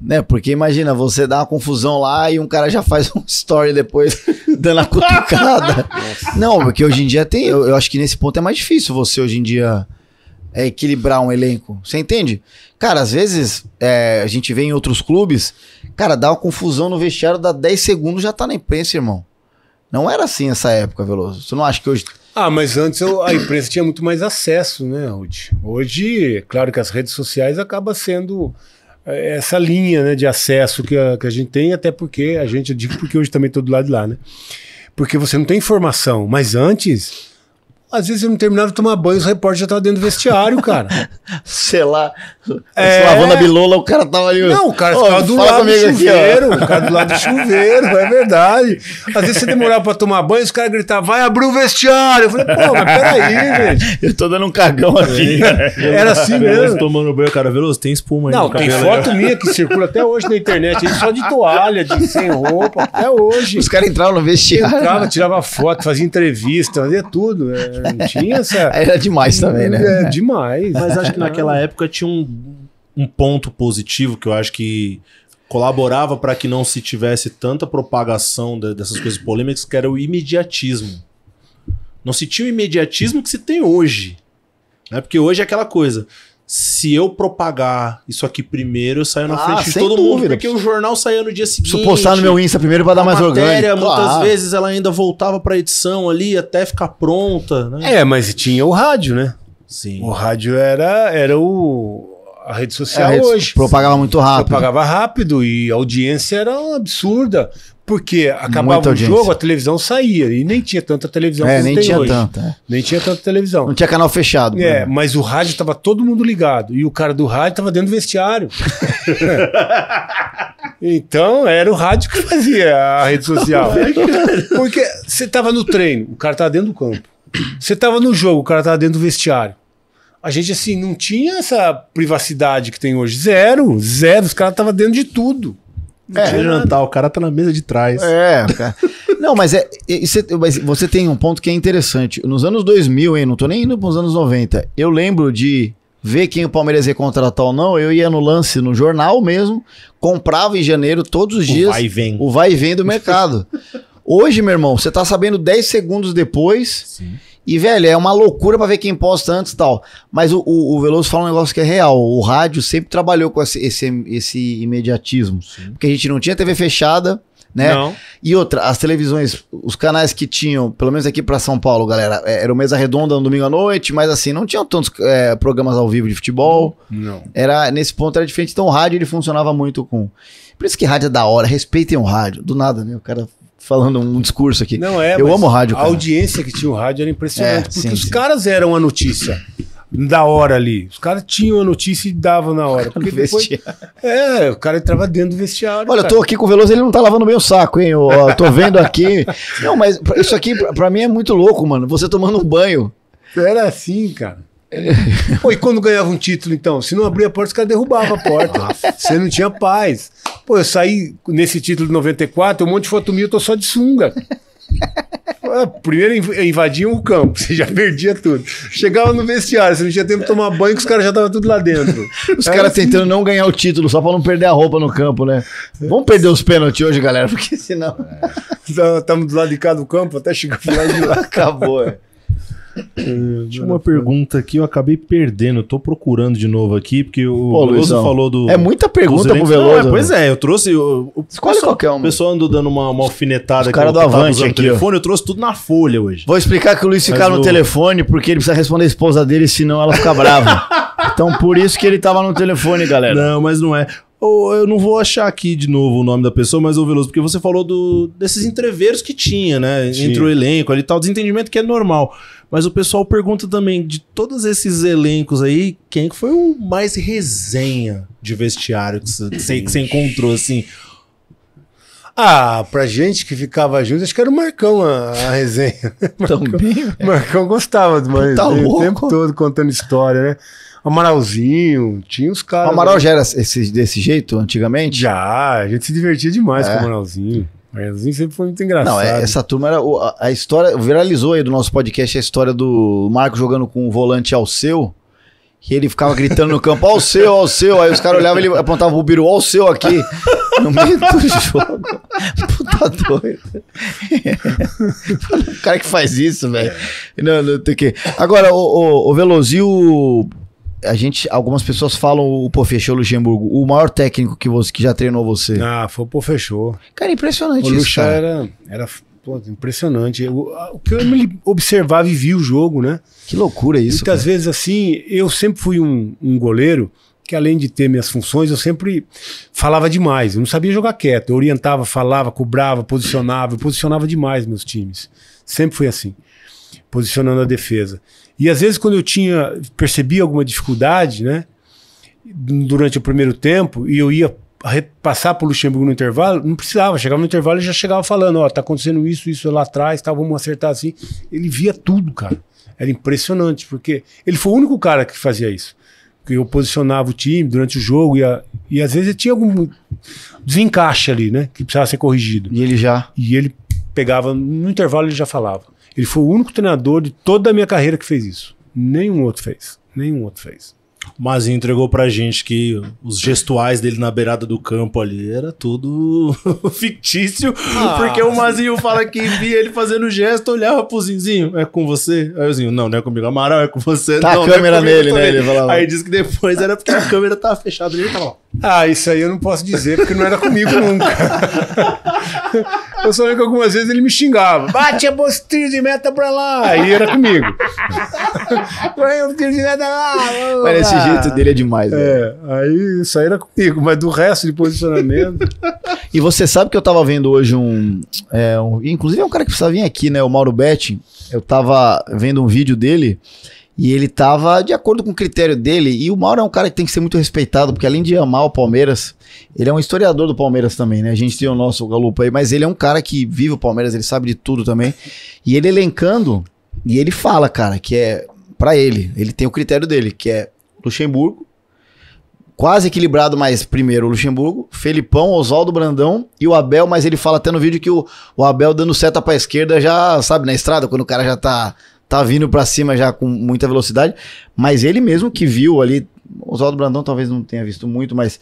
Né? Porque imagina, você dá uma confusão lá e um cara já faz um story depois dando a cutucada. Não, porque hoje em dia tem... Eu acho que nesse ponto é mais difícil você hoje em dia... equilibrar um elenco, você entende? Cara, às vezes a gente vê em outros clubes, cara, dá uma confusão no vestiário, dá 10 segundos já tá na imprensa, irmão. Não era assim essa época, Velloso. Você não acha que hoje... Ah, mas antes a imprensa tinha muito mais acesso, né, Rudy? Hoje, claro que as redes sociais acabam sendo essa linha, né, de acesso que a gente tem, até porque eu digo porque hoje também tô do lado de lá, né? Porque você não tem informação, mas antes... Às vezes eu não terminava de tomar banho, os repórteres já estavam dentro do vestiário, cara. Sei lá, lavando a bilola, o cara tava ali... Não, o cara ficava do lado do chuveiro, o cara do lado do chuveiro, é verdade. Às vezes você demorava pra tomar banho, os caras gritavam, vai abrir o vestiário. Eu falei, pô, mas peraí, gente. Eu tô dando um cagão aqui. Era assim mesmo. Tomando banho, cara, Velloso, tem espuma aí. Não, tem foto minha que circula até hoje na internet, só de toalha, sem roupa, até hoje. Os caras entravam no vestiário. Entrava, tirava foto, fazia entrevista, fazia tudo, Não tinha essa... Era demais também, né? É demais. Mas acho que naquela época tinha um ponto positivo que eu acho que colaborava para que não se tivesse tanta propagação dessas coisas polêmicas, que era o imediatismo. Não se tinha o imediatismo que se tem hoje. Né? Porque hoje é aquela coisa... Se eu propagar isso aqui primeiro, eu saio na frente de todo mundo, porque o jornal saía no dia seguinte. Preciso postar no meu Insta primeiro pra dar mais orgânico. Muitas vezes ela ainda voltava pra edição ali até ficar pronta. Né? Mas tinha o rádio, né? Sim. O rádio era a rede social hoje. Propagava muito rápido. Propagava rápido e a audiência era absurda. Porque acabava o jogo, a televisão saía. E nem tinha tanta televisão como tem hoje. Nem tinha tanta televisão. Não tinha canal fechado. Mas o rádio tava todo mundo ligado. E o cara do rádio tava dentro do vestiário. Então era o rádio que fazia a rede social. Porque você tava no treino, o cara tava dentro do campo. Você tava no jogo, o cara tava dentro do vestiário. A gente, assim, não tinha essa privacidade que tem hoje. Zero. Os caras estavam dentro de tudo. É jantar, o cara tá na mesa de trás. É, cara. Não, mas você tem um ponto que é interessante. Nos anos 2000, hein, não tô nem indo pros anos 90. Eu lembro de ver quem o Palmeiras ia contratar ou não. Eu ia no lance, no jornal mesmo, comprava em janeiro todos os dias. O vai e vem. O vai e vem do mercado. Hoje, meu irmão, você tá sabendo 10 segundos depois. Sim. E, velho, é uma loucura pra ver quem posta antes e tal. Mas o Velloso fala um negócio que é real. O rádio sempre trabalhou com esse imediatismo. Sim. Porque a gente não tinha TV fechada, né? Não. E outra, as televisões, os canais que tinham, pelo menos aqui pra São Paulo, galera, era o Mesa Redonda no domingo à noite, mas assim, não tinham tantos programas ao vivo de futebol. Não. Era, nesse ponto era diferente. Então o rádio, ele funcionava muito com... Por isso que rádio é da hora, respeitem o rádio. Do nada, né? O cara... Falando um discurso aqui. Não é, eu amo o rádio, cara. A audiência que tinha o rádio era impressionante. Porque os caras eram a notícia da hora ali. Os caras tinham a notícia e davam na hora. Porque depois, o cara entrava dentro do vestiário. Olha, cara, eu tô aqui com o Velloso, ele não tá lavando bem o saco, hein? Eu tô vendo aqui. Não, mas isso aqui pra mim é muito louco, mano. Você tomando um banho. Era assim, cara. Pô, e quando ganhava um título, então? Se não abria a porta, os caras derrubavam a porta. Você não tinha paz. Pô, eu saí nesse título de 94, um monte de foto minha, eu tô só de sunga. Primeiro invadiam o campo, você já perdia tudo. Chegava no vestiário, você não tinha tempo de tomar banho, que os caras já estavam tudo lá dentro. Os caras assim, tentando não ganhar o título, só pra não perder a roupa no campo, né? Vamos perder os pênaltis hoje, galera, porque senão... Estamos do lado de cá do campo, até chegar pro lado de lá. Acabou, é. Tinha uma pergunta que eu acabei perdendo. Eu tô procurando de novo aqui, porque o Velloso falou do... É muita pergunta pro Velloso. Não, pois é, eu trouxe... Escolhe qualquer um. O pessoal andou dando uma alfinetada. Os caras do Avante aqui, telefone, eu trouxe tudo na folha hoje. Vou explicar que o Luiz ficava no telefone, porque ele precisa responder a esposa dele, senão ela fica brava. Então por isso que ele tava no telefone, galera. Não, mas não é... Eu não vou achar aqui de novo o nome da pessoa, mas o Velloso, porque você falou desses entreveiros que tinha, né? Sim. Entre o elenco ali e tal, desentendimento que é normal. Mas o pessoal pergunta também, de todos esses elencos aí, quem foi o mais resenha de vestiário que você encontrou, assim? Ah, pra gente que ficava junto, acho que era o Marcão a resenha. Marcão gostava do Marcão. Tá louco? O tempo todo contando história, né? Amaralzinho, tinha os caras... O Amaral já era desse jeito antigamente? Já, a gente se divertia demais com o Amaralzinho. O Amaralzinho sempre foi muito engraçado. Não, essa turma era... A história... Viralizou aí do nosso podcast a história do Marco jogando com o volante Alceu, que ele ficava gritando no campo, Alceu, Alceu. Aí os caras olhavam e ele apontava o Biru, Alceu aqui. No meio do jogo. Puta doido. O cara que faz isso, velho. Não tem que... Agora, o Velloso... Algumas pessoas falam o Pofechô Luxemburgo, o maior técnico que já treinou você. Ah, foi o Pofechô. Cara, impressionante o isso, Luxa cara. Era pô, impressionante. O que eu observava e via o jogo, né? Que loucura isso, muitas vezes, assim, eu sempre fui um goleiro que, além de ter minhas funções, eu sempre falava demais. Eu não sabia jogar quieto. Eu orientava, falava, cobrava, posicionava. Eu posicionava demais meus times. Sempre fui assim, posicionando a defesa. E às vezes quando eu percebia alguma dificuldade, né, durante o primeiro tempo, e eu ia passar para o Luxemburgo no intervalo, não precisava, chegava no intervalo e já chegava falando, ó, tá acontecendo isso lá atrás, tá, vamos acertar assim. Ele via tudo, cara. Era impressionante, porque ele foi o único cara que fazia isso. Porque eu posicionava o time durante o jogo e às vezes tinha algum desencaixe ali, né, que precisava ser corrigido. E ele pegava, no intervalo ele já falava. Ele foi o único treinador de toda a minha carreira que fez isso. Nenhum outro fez. Mas entregou pra gente que os gestuais dele na beirada do campo ali era tudo fictício, porque o Mazinho fala que via ele fazendo gesto, olhava pro Zinho, é com você? Aí o Zinho, não é comigo, Amaral, é com você. Tá, não, a câmera nele, né? Ele falava. Aí diz que depois era porque a câmera tava fechada e ele tava lá. Isso aí eu não posso dizer, porque não era comigo nunca. Eu só lembro que algumas vezes ele me xingava. Bate a bolsa tiro de meta pra lá! Aí era comigo. Tiro de meta lá! Mas esse jeito dele é demais, né? Aí isso aí era comigo, mas do resto de posicionamento. E você sabe que eu tava vendo hoje inclusive é um cara que precisava vir aqui, né? O Mauro Betti. Eu tava vendo um vídeo dele. E ele tava de acordo com o critério dele. E o Mauro é um cara que tem que ser muito respeitado, porque além de amar o Palmeiras, ele é um historiador do Palmeiras também, né? A gente tem o nosso Galupa aí, mas ele é um cara que vive o Palmeiras, ele sabe de tudo também. E ele elencando, e ele fala, cara, que é pra ele tem o critério dele, que é Luxemburgo, Quase equilibrado, mas primeiro o Luxemburgo, Felipão, Oswaldo Brandão e o Abel, mas ele fala até no vídeo que o Abel dando seta pra esquerda já, sabe, na estrada, quando o cara já tá vindo pra cima já com muita velocidade, mas ele mesmo que viu ali, Oswaldo Brandão talvez não tenha visto muito, mas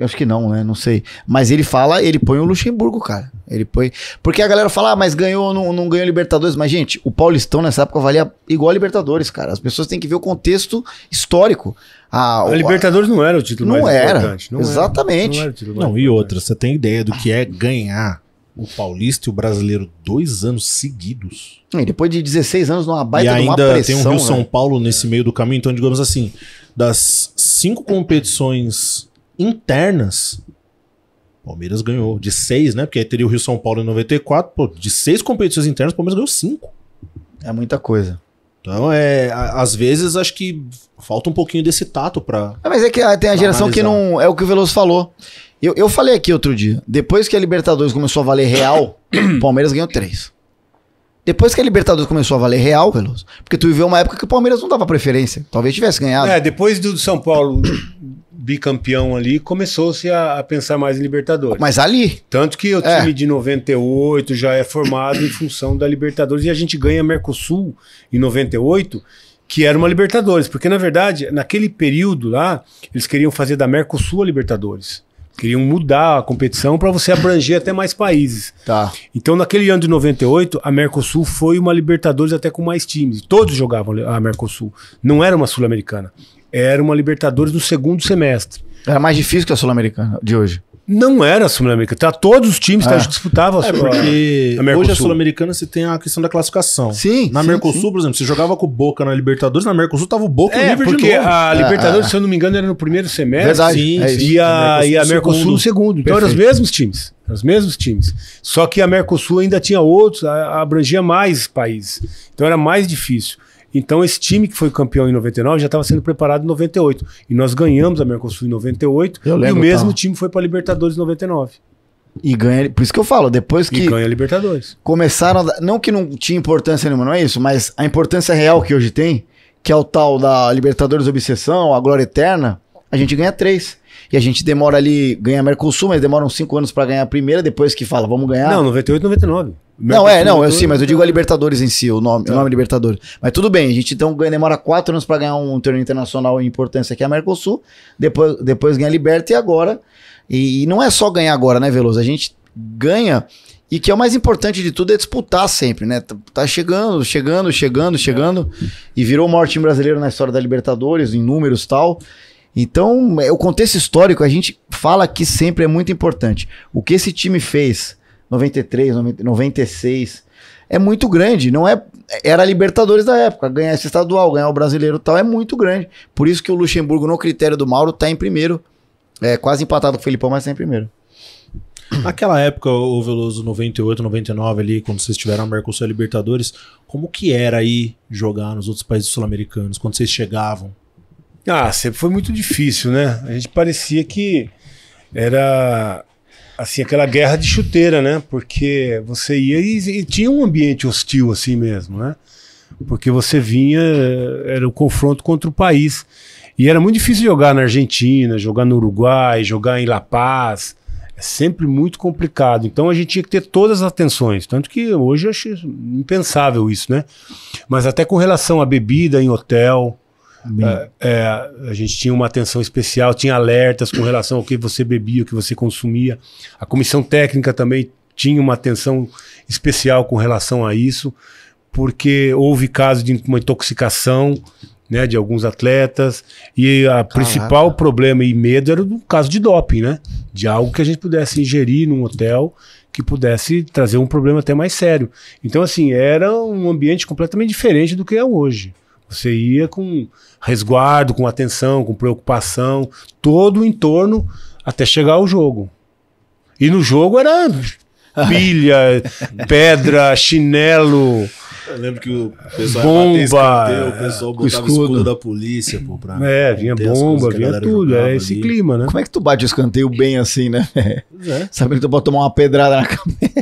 acho que não, né, não sei, mas ele fala, ele põe o Luxemburgo, cara, ele põe, porque a galera fala, ah, mas ganhou, não ganhou Libertadores, mas gente, o Paulistão nessa época valia igual a Libertadores, cara, as pessoas têm que ver o contexto histórico. A Libertadores não era o título mais importante. Não era, exatamente. Não, e outra, você tem ideia do que é ganhar o Paulista e o Brasileiro 2 anos seguidos? E depois de 16 anos numa baita de uma pressão. E ainda tem o Rio-São Paulo nesse meio do caminho. Então, digamos assim, das 5 competições internas, o Palmeiras ganhou de 6, né? Porque aí teria o Rio-São Paulo em 94. Pô, de 6 competições internas, o Palmeiras ganhou 5. É muita coisa. Então, às vezes, acho que falta um pouquinho desse tato pra... Mas é que tem a geração analisar. Que não... É o que o Velloso falou. Eu falei aqui outro dia. Depois que a Libertadores começou a valer real, o Palmeiras ganhou 3. Depois que a Libertadores começou a valer real, Velloso, porque tu viveu uma época que o Palmeiras não dava preferência. Talvez tivesse ganhado. Depois do São Paulo bicampeão ali, começou-se a pensar mais em Libertadores. Mas ali... Tanto que o time de 98 já é formado em função da Libertadores. E a gente ganha Mercosul em 98... que era uma Libertadores, porque na verdade, naquele período lá, eles queriam fazer da Mercosul a Libertadores. Queriam mudar a competição para você abranger até mais países. Tá. Então naquele ano de 98, a Mercosul foi uma Libertadores até com mais times. Todos jogavam a Mercosul. Não era uma Sul-Americana. Era uma Libertadores no segundo semestre. Era mais difícil que a Sul-Americana de hoje. Não era a Sul-Americana, tá? Todos os times que disputavam a Sul-Americana. Porque hoje a Sul-Americana você tem a questão da classificação. Sim. Na Mercosul, por exemplo, você jogava com o Boca na Libertadores, na Mercosul tava o Boca e o River de novo. Porque a Libertadores, se eu não me engano, era no primeiro semestre. Verdade. Sim, e a Mercosul no segundo. Então eram os mesmos times. Os mesmos times. Só que a Mercosul ainda tinha outros, abrangia mais países. Então era mais difícil. Então esse time que foi campeão em 99 já estava sendo preparado em 98. E nós ganhamos a Mercosul em 98 e o mesmo time foi para a Libertadores em 99. E ganha, por isso que eu falo, depois que... E ganha a Libertadores. Começaram, não que não tinha importância nenhuma, não é isso, mas a importância real que hoje tem, que é o tal da Libertadores Obsessão, a Glória Eterna, a gente ganha 3. E a gente demora ali, ganha a Mercosul, mas demoram 5 anos para ganhar a primeira, depois que fala, vamos ganhar... Não, 98, 99. Mercosul, não, eu sim, mas eu digo a Libertadores em si, o nome Libertadores. Mas tudo bem, a gente então demora 4 anos para ganhar um torneio internacional em importância que é a Mercosul, depois ganha a Liberta e agora. E não é só ganhar agora, né, Velloso? A gente ganha, e que é o mais importante de tudo é disputar sempre, né? Tá chegando, e virou o maior time brasileiro na história da Libertadores, em números e tal. Então, o contexto histórico, a gente fala que sempre é muito importante. O que esse time fez... 93, 96, é muito grande, não é? Era a Libertadores da época, ganhar esse estadual, ganhar o brasileiro e tal, é muito grande. Por isso que o Luxemburgo, no critério do Mauro, tá em primeiro, quase empatado com o Filipão, mas tá em primeiro. Naquela época, o Velloso, 98, 99 ali, quando vocês tiveram a Mercosul e a Libertadores, como que era aí jogar nos outros países sul-americanos, quando vocês chegavam? Ah, sempre foi muito difícil, né? A gente parecia que era... assim, aquela guerra de chuteira, né? Porque você ia e tinha um ambiente hostil assim mesmo, né? Porque você vinha, era o confronto contra o país. E era muito difícil jogar na Argentina, jogar no Uruguai, jogar em La Paz. É sempre muito complicado. Então a gente tinha que ter todas as atenções. Tanto que hoje eu acho impensável isso, né? Mas até com relação à bebida em hotel... a gente tinha uma atenção especial, tinha alertas com relação ao que você bebia, o que você consumia. A comissão técnica também tinha uma atenção especial com relação a isso, porque houve casos de uma intoxicação, né, de alguns atletas, e o principal problema e medo era do caso de doping, né, de algo que a gente pudesse ingerir num hotel que pudesse trazer um problema até mais sério. Então assim, era um ambiente completamente diferente do que é hoje. Você ia com resguardo, com atenção, com preocupação, todo o entorno até chegar ao jogo. E no jogo era pilha, pedra, chinelo. Eu lembro que o pessoal bomba, o pessoal botava escudo da polícia, pô, pra vinha bomba, vinha tudo, é esse ali. Clima, né? Como é que tu bate o escanteio bem assim, né? Sabendo que tu pode tomar uma pedrada na cabeça.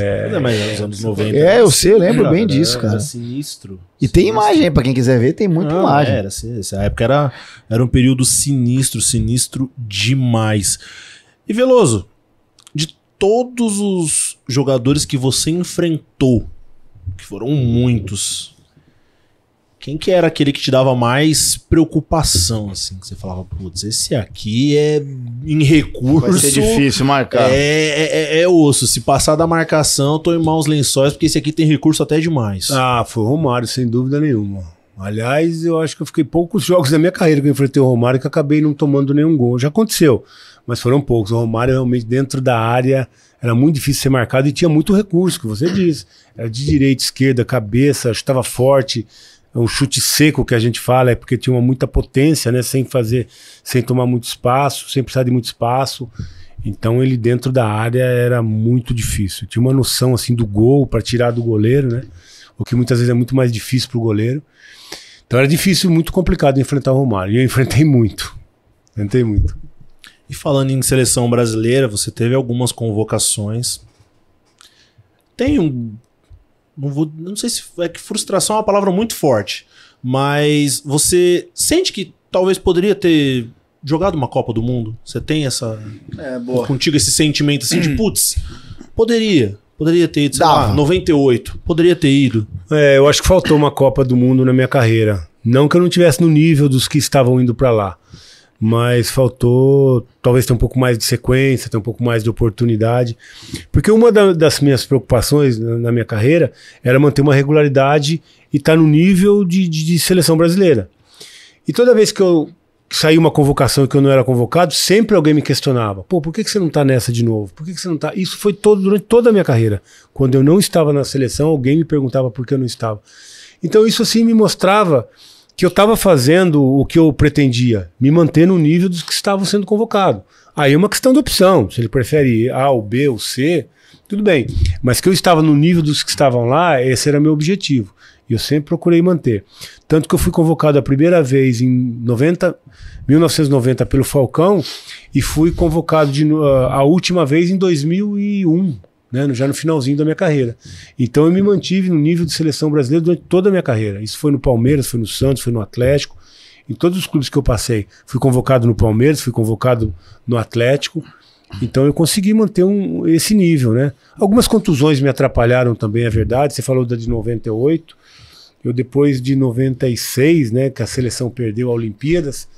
É, mas é os anos 90. É, eu sei, eu lembro bem disso, cara. Era sinistro. E tem imagem, pra quem quiser ver, tem muita imagem. Era, essa época era um período sinistro, sinistro demais. E Velloso, de todos os jogadores que você enfrentou, que foram muitos, quem que era aquele que te dava mais preocupação, assim? Que você falava, putz, esse aqui é em recurso. Vai ser difícil marcar. É osso. Se passar da marcação, tô em maus lençóis, porque esse aqui tem recurso até demais. Ah, foi o Romário, sem dúvida nenhuma. Aliás, eu acho que eu fiquei poucos jogos da minha carreira que eu enfrentei o Romário que acabei não tomando nenhum gol. Já aconteceu, mas foram poucos. O Romário realmente dentro da área era muito difícil ser marcado e tinha muito recurso, que você disse. Era de direita, esquerda, cabeça, chutava forte. O chute seco que a gente fala é porque tinha muita potência, né? Sem tomar muito espaço, sem precisar de muito espaço. Então ele dentro da área era muito difícil. Tinha uma noção assim do gol para tirar do goleiro, né? O que muitas vezes é muito mais difícil para o goleiro. Então era difícil, muito complicado enfrentar o Romário. E eu enfrentei muito. Enfrentei muito. E falando em seleção brasileira, você teve algumas convocações. Tem um... Não sei se é que frustração é uma palavra muito forte, mas você sente que talvez poderia ter jogado uma Copa do Mundo? Você tem essa... boa. Contigo esse sentimento assim de, putz, poderia ter ido, sei lá, 98, poderia ter ido. É, eu acho que faltou uma Copa do Mundo na minha carreira. Não que eu não tivesse no nível dos que estavam indo pra lá, mas faltou talvez ter um pouco mais de sequência, ter um pouco mais de oportunidade, porque uma das minhas preocupações na minha carreira era manter uma regularidade e estar no nível de seleção brasileira. E toda vez que eu saía uma convocação que eu não era convocado, sempre alguém me questionava, pô, por que você não tá nessa de novo? Por que você não tá? Isso foi durante toda a minha carreira. Quando eu não estava na seleção, alguém me perguntava por que eu não estava. Então isso assim me mostrava que eu estava fazendo o que eu pretendia, me manter no nível dos que estavam sendo convocados. Aí é uma questão de opção, se ele prefere A ou B ou C, tudo bem. Mas que eu estava no nível dos que estavam lá, esse era meu objetivo. E eu sempre procurei manter. Tanto que eu fui convocado a primeira vez em 1990 pelo Falcão e fui convocado a última vez em 2001, né, já no finalzinho da minha carreira. Então eu me mantive no nível de seleção brasileira durante toda a minha carreira. Isso foi no Palmeiras, foi no Santos, foi no Atlético, em todos os clubes que eu passei. Fui convocado no Palmeiras, fui convocado no Atlético. Então eu consegui manter esse nível, né? Algumas contusões me atrapalharam também, é verdade. Você falou da de 98. Eu depois de 96, né, que a seleção perdeu a Olimpíadas,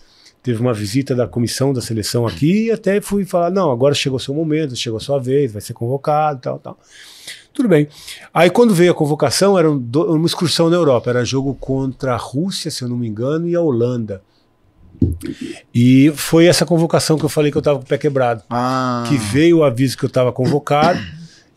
teve uma visita da comissão da seleção aqui e até fui falar, não, agora chegou seu momento, chegou sua vez, vai ser convocado, tal, tal. Tudo bem. Aí quando veio a convocação, era uma excursão na Europa, era jogo contra a Rússia, se eu não me engano, e a Holanda. E foi essa convocação que eu falei que eu estava com o pé quebrado. Que veio o aviso que eu estava convocado,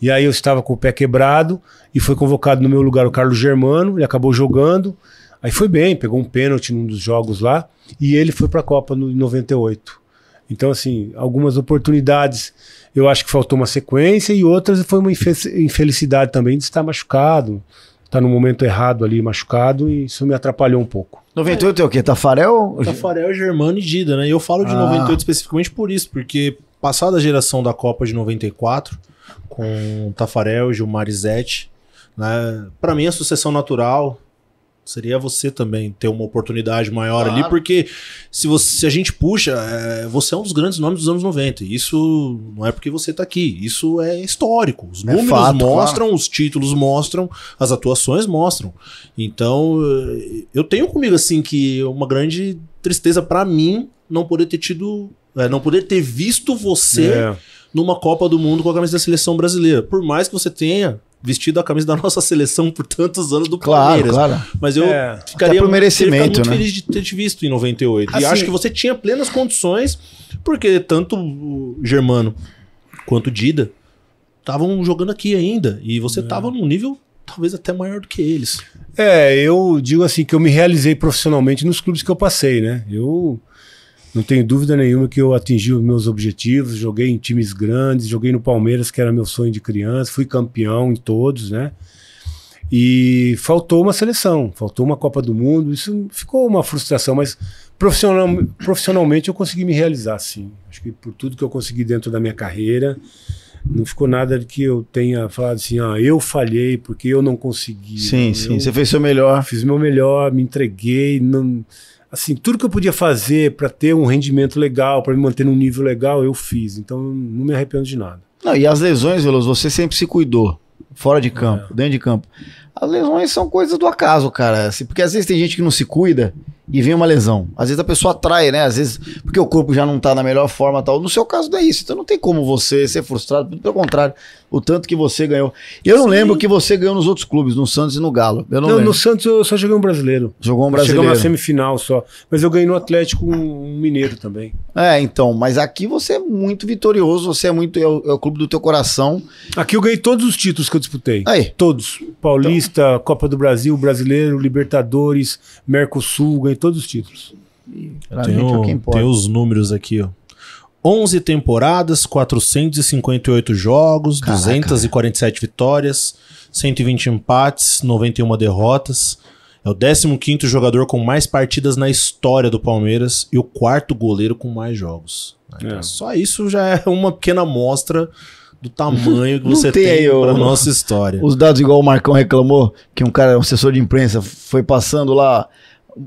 e aí eu estava com o pé quebrado, e foi convocado no meu lugar o Carlos Germano, ele acabou jogando. Aí foi bem, pegou um pênalti num dos jogos lá e ele foi para a Copa em 98. Então, assim, algumas oportunidades eu acho que faltou uma sequência e outras foi uma infelicidade também de estar machucado, estar no momento errado ali, machucado, e isso me atrapalhou um pouco. 98 é o quê? Tafarel? Tafarel, Germano e Dida, né? E eu falo de 98 especificamente por isso, porque passada a geração da Copa de 94, com Tafarel, Gilmar e Zete, né? Para mim a sucessão natural seria você também ter uma oportunidade maior ali, porque se a gente puxa, você é um dos grandes nomes dos anos 90, isso não é porque você tá aqui, isso é histórico, os números mostram, os títulos mostram, as atuações mostram. Então eu tenho comigo assim que uma grande tristeza para mim não poder ter tido, não poder ter visto você numa Copa do Mundo com a camisa da seleção brasileira, por mais que você tenha vestido a camisa da nossa seleção por tantos anos do Palmeiras. Claro. Mas eu ficaria muito feliz de ter te visto em 98. Assim, e acho que você tinha plenas condições, porque tanto o Germano quanto o Dida estavam jogando aqui ainda. E você estava num nível talvez até maior do que eles. É, eu digo assim que eu me realizei profissionalmente nos clubes que eu passei, né? Eu não tenho dúvida nenhuma que eu atingi os meus objetivos, joguei em times grandes, joguei no Palmeiras, que era meu sonho de criança, fui campeão em todos, né? E faltou uma seleção, faltou uma Copa do Mundo, isso ficou uma frustração, mas profissionalmente eu consegui me realizar, sim. Acho que por tudo que eu consegui dentro da minha carreira, Não ficou nada de que eu tenha falado assim, ó, eu falhei porque eu não consegui. Sim, né? Sim, você fez seu melhor. Fiz meu melhor, me entreguei, não, assim, tudo que eu podia fazer para ter um rendimento legal, para me manter num nível legal, eu fiz. Então, não me arrependo de nada. Não, e as lesões, Velloso, você sempre se cuidou, fora de campo, dentro de campo. As lesões são coisas do acaso, cara, assim, porque às vezes tem gente que não se cuida e vem uma lesão. Às vezes a pessoa atrai, né? Às vezes porque o corpo já não tá na melhor forma e tal. No seu caso não é isso. Então não tem como você ser frustrado. Pelo contrário, o tanto que você ganhou. Eu não lembro que você ganhou nos outros clubes, no Santos e no Galo. Eu não lembro. No Santos eu só joguei um brasileiro. Jogou um brasileiro. Chegou na semifinal só. Mas eu ganhei no Atlético um mineiro também. É, então. Mas aqui você é muito vitorioso. Você é muito... É o clube do teu coração. Aqui eu ganhei todos os títulos que eu disputei. Aí. Todos. Paulista, então... Copa do Brasil, Brasileiro, Libertadores, Mercosul, ganhei todos os títulos. Tem os números aqui, ó. 11 temporadas, 458 jogos, caraca, 247 vitórias, 120 empates, 91 derrotas. É o 15º jogador com mais partidas na história do Palmeiras e o 4º goleiro com mais jogos. Então, só isso já é uma pequena amostra do tamanho que você tem para nossa história. Os dados, igual o Marcão reclamou, que um cara, um assessor de imprensa, foi passando lá...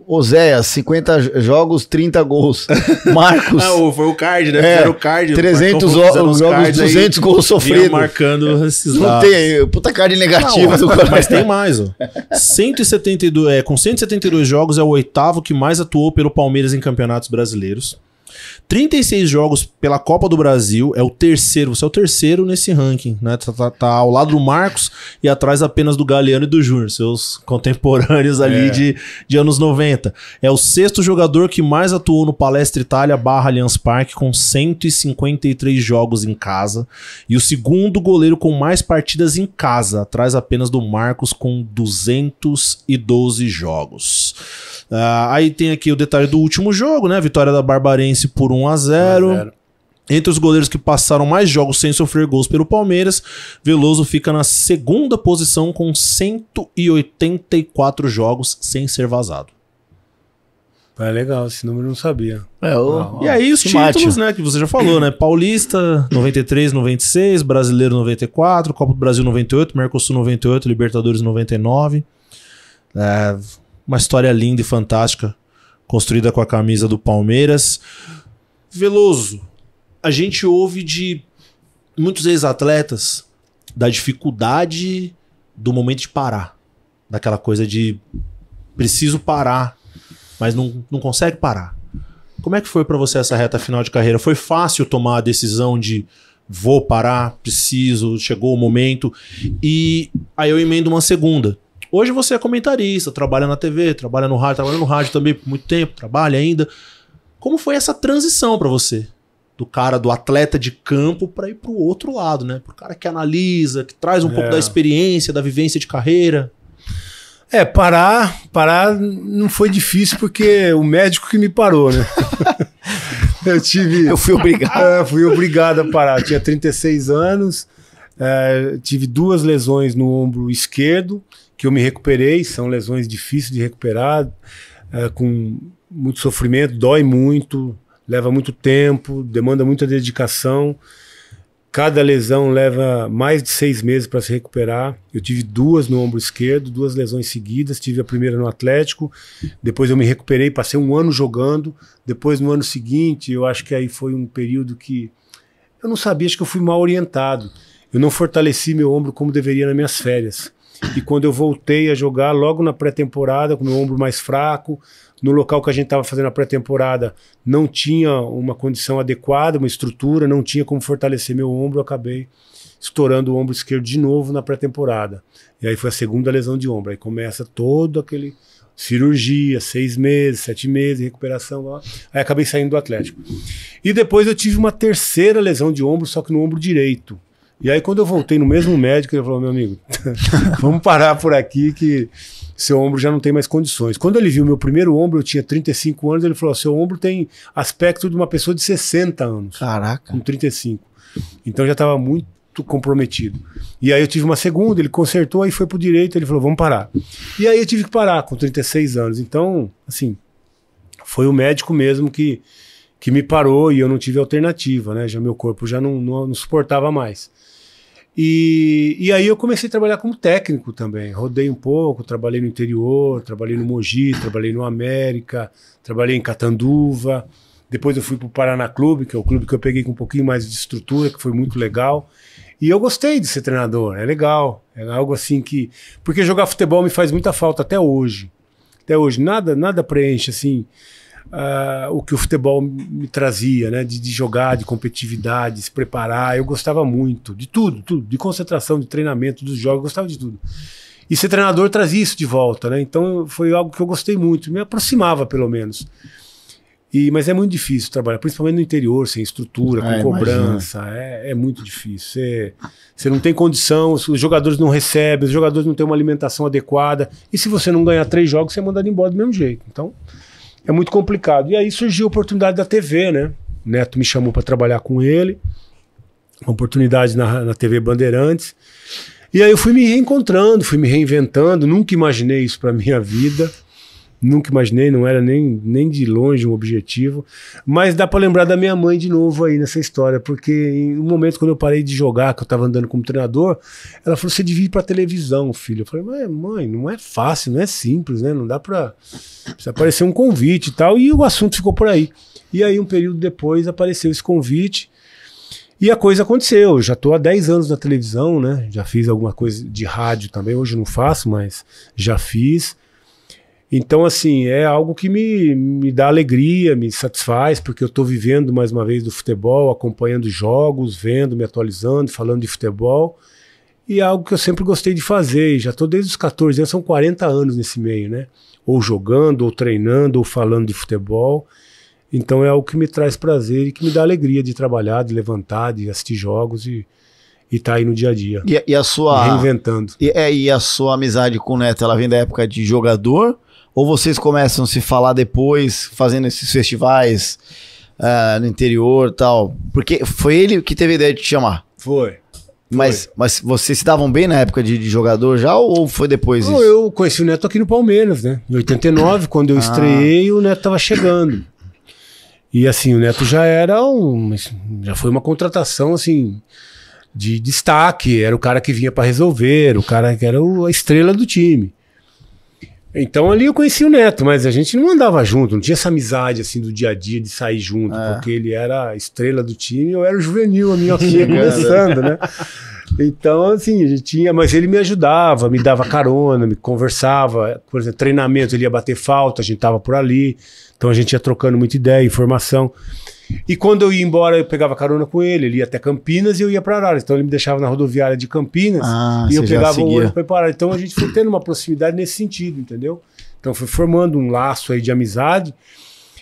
Oséias, 50 jogos, 30 gols. Marcos. Não, foi o card, né? Era o card. 300 jogos, 200 gols sofridos. Marcando esses não lados. Tem, puta card negativa. Não, mas tem mais, ó. 172 jogos é o 8º que mais atuou pelo Palmeiras em campeonatos brasileiros. 36 jogos pela Copa do Brasil, é o 3º, você é o 3º nesse ranking, né? Tá ao lado do Marcos e atrás apenas do Galeano e do Júnior, seus contemporâneos ali de anos 90. É o 6º jogador que mais atuou no Palestra Itália / Allianz Parque, com 153 jogos em casa, e o 2º goleiro com mais partidas em casa, atrás apenas do Marcos, com 212 jogos. Aí tem aqui o detalhe do último jogo, né? Vitória da Barbarense por 1-0. Entre os goleiros que passaram mais jogos sem sofrer gols pelo Palmeiras, Velloso fica na 2ª posição com 184 jogos sem ser vazado. É legal, esse número eu não sabia. E aí os títulos, né, que você já falou, né? Paulista, 93, 96, Brasileiro, 94, Copa do Brasil, 98, Mercosul, 98, Libertadores, 99. Uma história linda e fantástica, construída com a camisa do Palmeiras. Velloso, a gente ouve de muitos ex-atletas da dificuldade do momento de parar. Daquela coisa de preciso parar, mas não consegue parar. Como é que foi para você essa reta final de carreira? Foi fácil tomar a decisão de vou parar, preciso, chegou o momento? E aí eu emendo uma segunda. Hoje você é comentarista, trabalha na TV, trabalha no rádio também por muito tempo, trabalha ainda. Como foi essa transição para você? Do cara, do atleta de campo para ir para o outro lado, né? Pro cara que analisa, que traz um pouco da experiência, da vivência de carreira. Parar não foi difícil porque o médico que me parou, né? Eu fui obrigado. Fui obrigado a parar. Eu tinha 36 anos, tive 2 lesões no ombro esquerdo, que eu me recuperei, são lesões difíceis de recuperar, com muito sofrimento, dói muito, leva muito tempo, demanda muita dedicação. Cada lesão leva mais de 6 meses para se recuperar. Eu tive 2 no ombro esquerdo, 2 lesões seguidas, tive a primeira no Atlético, depois eu me recuperei, passei 1 ano jogando, depois no ano seguinte, eu acho que aí foi um período que eu não sabia, acho que eu fui mal orientado. Eu não fortaleci meu ombro como deveria nas minhas férias. E quando eu voltei a jogar, logo na pré-temporada, com meu ombro mais fraco, no local que a gente estava fazendo a pré-temporada, não tinha uma condição adequada, uma estrutura, não tinha como fortalecer meu ombro, eu acabei estourando o ombro esquerdo de novo na pré-temporada. E aí foi a 2ª lesão de ombro, aí começa todo aquele cirurgia, 6 meses, 7 meses, recuperação, ó. Aí acabei saindo do Atlético. E depois eu tive uma 3ª lesão de ombro, só que no ombro direito. E aí quando eu voltei no mesmo médico, ele falou, meu amigo, vamos parar por aqui que seu ombro já não tem mais condições. Quando ele viu meu primeiro ombro, eu tinha 35 anos, ele falou, seu ombro tem aspecto de uma pessoa de 60 anos. Caraca. Com 35. Então já estava muito comprometido. E aí eu tive uma 2ª, ele consertou, aí foi pro direito, ele falou, vamos parar. E aí eu tive que parar com 36 anos. Então, assim, foi o médico mesmo que me parou e eu não tive alternativa, né? Já meu corpo já não suportava mais. E aí eu comecei a trabalhar como técnico também, rodei um pouco, trabalhei no interior, trabalhei no Mogi, trabalhei no América, trabalhei em Catanduva, depois eu fui para o Paraná Clube, que é o clube que eu peguei com um pouquinho mais de estrutura, que foi muito legal, e eu gostei de ser treinador, é algo assim que... Porque jogar futebol me faz muita falta até hoje, nada preenche assim... o que o futebol me trazia, né? De jogar, de competitividade, de se preparar. Eu gostava muito de tudo, de concentração, de treinamento, dos jogos, eu gostava de tudo. E ser treinador trazia isso de volta, né? Então foi algo que eu gostei muito, me aproximava pelo menos. Mas é muito difícil trabalhar, principalmente no interior, sem estrutura, com cobrança, é muito difícil. Você não tem condição, os jogadores não recebem, os jogadores não têm uma alimentação adequada, e se você não ganhar 3 jogos, você é mandado embora do mesmo jeito. Então... é muito complicado. E aí surgiu a oportunidade da TV, né? O Neto me chamou para trabalhar com ele. Uma oportunidade na TV Bandeirantes. E aí eu fui me reencontrando, fui me reinventando. Nunca imaginei isso para minha vida. Nunca imaginei, não era nem de longe um objetivo. Mas dá para lembrar da minha mãe de novo aí nessa história. Porque em um momento, quando eu parei de jogar, que eu estava andando como treinador, ela falou, você devia ir para televisão, filho. Eu falei, mas mãe, não é fácil, não é simples, né? Não dá para... Precisa aparecer um convite e tal. E o assunto ficou por aí. E aí, um período depois, apareceu esse convite. E a coisa aconteceu. Eu já estou há 10 anos na televisão, né? Já fiz alguma coisa de rádio também. Hoje eu não faço, mas já fiz. Então, assim, é algo que me dá alegria, me satisfaz, porque eu estou vivendo mais uma vez do futebol, acompanhando jogos, vendo, me atualizando, falando de futebol. E é algo que eu sempre gostei de fazer, e já estou desde os 14 anos, são 40 anos nesse meio, né? Ou jogando, ou treinando, ou falando de futebol. Então é algo que me traz prazer e que me dá alegria de trabalhar, de levantar, de assistir jogos e tá aí no dia a dia. E a sua... reinventando. E a sua amizade com o Neto, ela vem da época de jogador? Ou vocês começam a se falar depois, fazendo esses festivais no interior e tal? Porque foi ele que teve a ideia de te chamar. Foi. Mas vocês se davam bem na época de jogador já ou foi depois isso? Eu conheci o Neto aqui no Palmeiras, né? Em 89, quando eu estreiei, o Neto tava chegando. E assim, o Neto já foi uma contratação assim... de destaque, era o cara que vinha para resolver, o cara que era a estrela do time. Então ali eu conheci o Neto, mas a gente não andava junto, não tinha essa amizade assim do dia a dia de sair junto, porque ele era a estrela do time, eu era o juvenil, a minhoquinha começando, né? Então assim, a gente tinha, mas ele me ajudava, me dava carona, me conversava, por exemplo, treinamento, ele ia bater falta, a gente tava por ali, então a gente ia trocando muita ideia, informação. E quando eu ia embora, eu pegava carona com ele, ele ia até Campinas e eu ia para Arara. Então ele me deixava na rodoviária de Campinas e eu pegava o ônibus para Arara. Então a gente foi tendo uma proximidade nesse sentido, entendeu? Então foi formando um laço aí de amizade.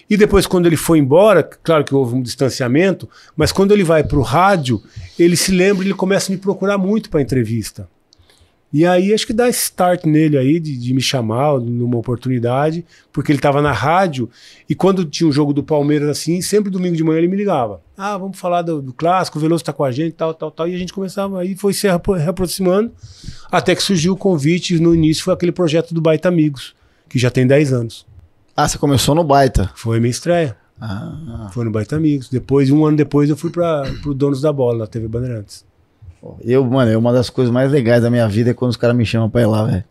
E depois quando ele foi embora, claro que houve um distanciamento, mas quando ele vai para o rádio, ele se lembra e ele começa a me procurar muito para entrevista. E aí acho que dá esse start nele aí de me chamar numa oportunidade, porque ele estava na rádio e quando tinha um jogo do Palmeiras assim, sempre domingo de manhã ele me ligava. Vamos falar do clássico, o Velloso está com a gente, tal. E a gente começava aí, foi se reaproximando, até que surgiu o convite. No início foi aquele projeto do Baita Amigos, que já tem 10 anos. Você começou no Baita? Foi minha estreia. Foi no Baita Amigos. Depois, um ano depois, eu fui para o Donos da Bola, na TV Bandeirantes. Mano, uma das coisas mais legais da minha vida é quando os caras me chamam pra ir lá, velho.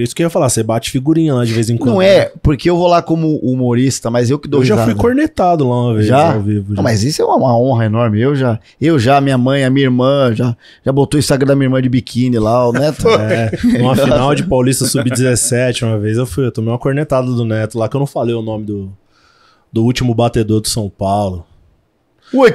Isso que eu ia falar, você bate figurinha lá de vez em quando. Não é, porque eu vou lá como humorista, mas eu que dou risada. Eu já fui cornetado lá uma vez, ao vivo. Não, mas isso é uma honra enorme. Minha mãe, a minha irmã, já botou o Instagram da minha irmã de biquíni lá, o Neto. Numa final de Paulista Sub-17 uma vez, eu tomei uma cornetada do Neto lá, que eu não falei o nome do último batedor do São Paulo.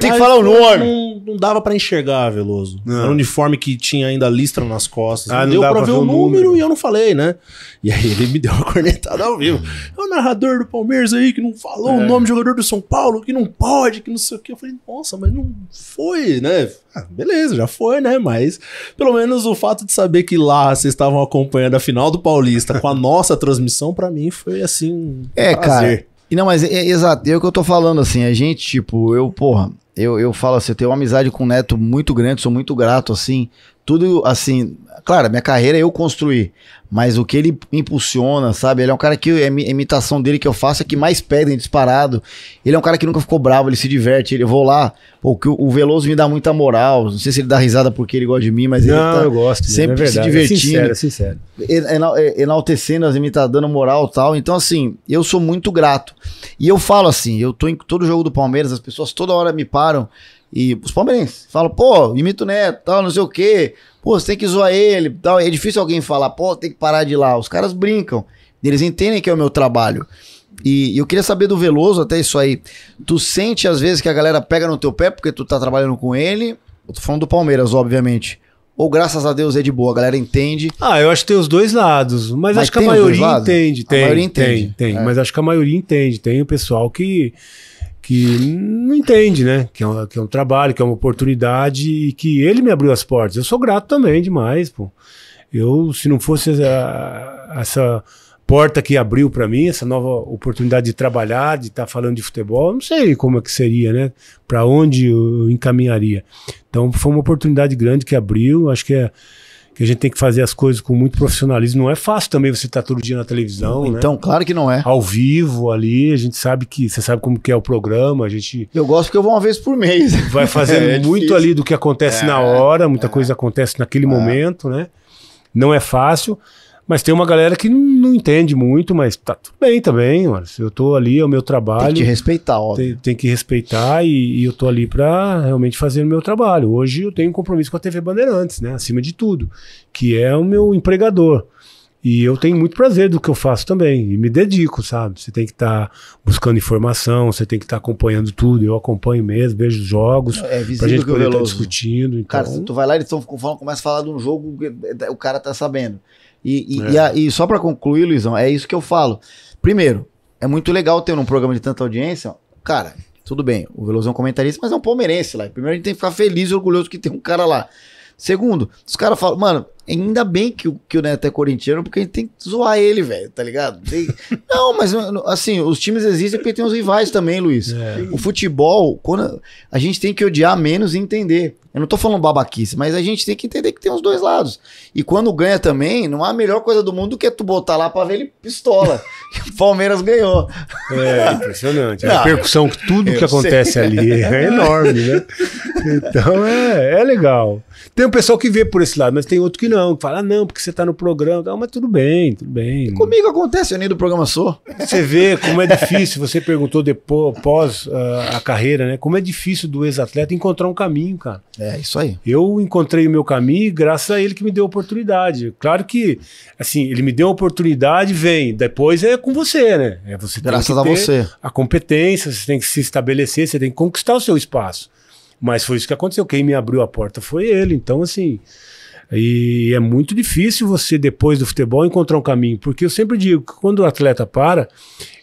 Tem que falar o nome. Não dava pra enxergar, Velloso. Era um uniforme que tinha ainda listra nas costas. Não deu pra ver o número e eu não falei, né? E aí ele me deu uma cornetada ao vivo. É o narrador do Palmeiras aí que não falou o nome do jogador do São Paulo, que não pode, que não sei o quê. Eu falei, nossa, mas não foi, né? Beleza, já foi, né? Mas pelo menos o fato de saber que lá vocês estavam acompanhando a final do Paulista com a nossa transmissão, pra mim foi assim prazer. Cara... Não, mas exato, é o que eu tô falando, assim, a gente, eu falo assim, eu tenho uma amizade com o Neto muito grande, sou muito grato, assim, tudo assim, claro, minha carreira eu construí, mas o que ele impulsiona, sabe? Ele é um cara que, a imitação dele que eu faço é que mais pedem disparado. Ele é um cara que nunca ficou bravo, ele se diverte, eu vou lá. Pô, o Velloso me dá muita moral, não sei se ele dá risada porque ele gosta de mim, mas não, ele tá eu gosto mesmo, sempre é se divertindo. É sincero, é sincero. Enaltecendo as imitações, dando moral e tal. Então assim, eu sou muito grato. E eu falo assim, eu tô em todo jogo do Palmeiras, as pessoas toda hora me param. E os palmeirenses falam, pô, imita o Neto, tal, não sei o quê. Pô, você tem que zoar ele, tal. É difícil alguém falar, pô, tem que parar de ir lá. Os caras brincam. Eles entendem que é o meu trabalho. E eu queria saber do Velloso até isso aí. Tu sente às vezes que a galera pega no teu pé porque tu tá trabalhando com ele? Eu tô falando do Palmeiras, obviamente. Ou graças a Deus é de boa, a galera entende? Ah, eu acho que tem os dois lados. Mas acho que a maioria entende. A maioria entende. Mas acho que a maioria entende. Tem o pessoal que não entende, né? Que é um trabalho, que é uma oportunidade e que ele me abriu as portas. Eu sou grato também demais, pô. Eu, se não fosse essa porta que abriu para mim, essa nova oportunidade de trabalhar, de estar falando de futebol, não sei como é que seria, né? Para onde eu encaminharia. Então, foi uma oportunidade grande que abriu. Acho que que a gente tem que fazer as coisas com muito profissionalismo. Não é fácil também você estar todo dia na televisão, então, né? Claro que não é. Ao vivo ali, a gente sabe que... Você sabe como que é o programa, a gente... Eu gosto porque eu vou uma vez por mês. Vai fazendo muito ali do que acontece na hora, muita coisa acontece naquele momento, né? Não é fácil, mas tem uma galera que não entende muito, mas tá tudo bem também, mano. Eu tô ali, é o meu trabalho. Tem que respeitar, óbvio. Tem que respeitar e eu tô ali pra realmente fazer o meu trabalho. Hoje eu tenho um compromisso com a TV Bandeirantes, né? Acima de tudo, que é o meu empregador. E eu tenho muito prazer do que eu faço também e me dedico, sabe? Você tem que estar buscando informação, você tem que estar acompanhando tudo. Eu acompanho mesmo, vejo os jogos, pra gente poder estar discutindo. Então... Cara, tu vai lá, eles estão falando, começa a falar de um jogo, o cara tá sabendo. E só para concluir, Luizão, é isso que eu falo. Primeiro, é muito legal ter um programa de tanta audiência. Cara, tudo bem, o Velloso é um comentarista, mas é um palmeirense lá. Primeiro, a gente tem que ficar feliz e orgulhoso que tem um cara lá. Segundo, os caras falam, mano, ainda bem que o Neto é corintiano, porque a gente tem que zoar ele, velho, tá ligado? Não, mas assim, os times existem porque tem os rivais também, Luiz. É. O futebol, quando a gente tem que odiar menos e entender. Eu não tô falando babaquice, mas a gente tem que entender que tem os dois lados. E quando ganha também, não há a melhor coisa do mundo do que tu botar lá pra ver ele pistola. O Palmeiras ganhou. É, impressionante. Não, a repercussão, tudo que acontece ali é enorme, né? Então é legal. Tem um pessoal que vê por esse lado, mas tem outro que não, que fala, não, porque você tá no programa. Ah, mas tudo bem, tudo bem. Comigo acontece, eu nem do programa sou. Você vê como é difícil, você perguntou depois, após a carreira, né? Como é difícil do ex-atleta encontrar um caminho, cara. É isso aí. Eu encontrei o meu caminho graças a ele que me deu a oportunidade. Claro que, assim, ele me deu a oportunidade, vem. Depois é com você, né? É você graças a você. A competência, você tem que se estabelecer, você tem que conquistar o seu espaço. Mas foi isso que aconteceu. Quem me abriu a porta foi ele. Então, assim... E é muito difícil você, depois do futebol, encontrar um caminho. Porque eu sempre digo que quando o atleta para,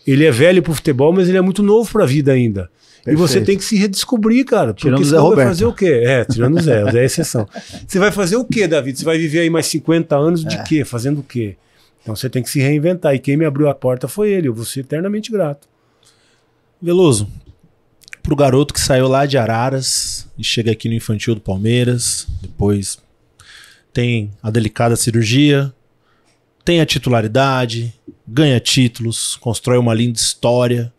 ele é velho pro futebol, mas ele é muito novo pra vida ainda. Perfeito. E você tem que se redescobrir, cara. Porque tirando o Zé Roberto. Vai fazer o quê? É, tirando o Zé. O Zé é exceção. Você vai fazer o quê, David? Você vai viver aí mais 50 anos de quê? Fazendo o quê? Então você tem que se reinventar. E quem me abriu a porta foi ele. Eu vou ser eternamente grato. Velloso, pro garoto que saiu lá de Araras e chega aqui no infantil do Palmeiras, depois... Tem a delicada cirurgia, tem a titularidade, ganha títulos, constrói uma linda história.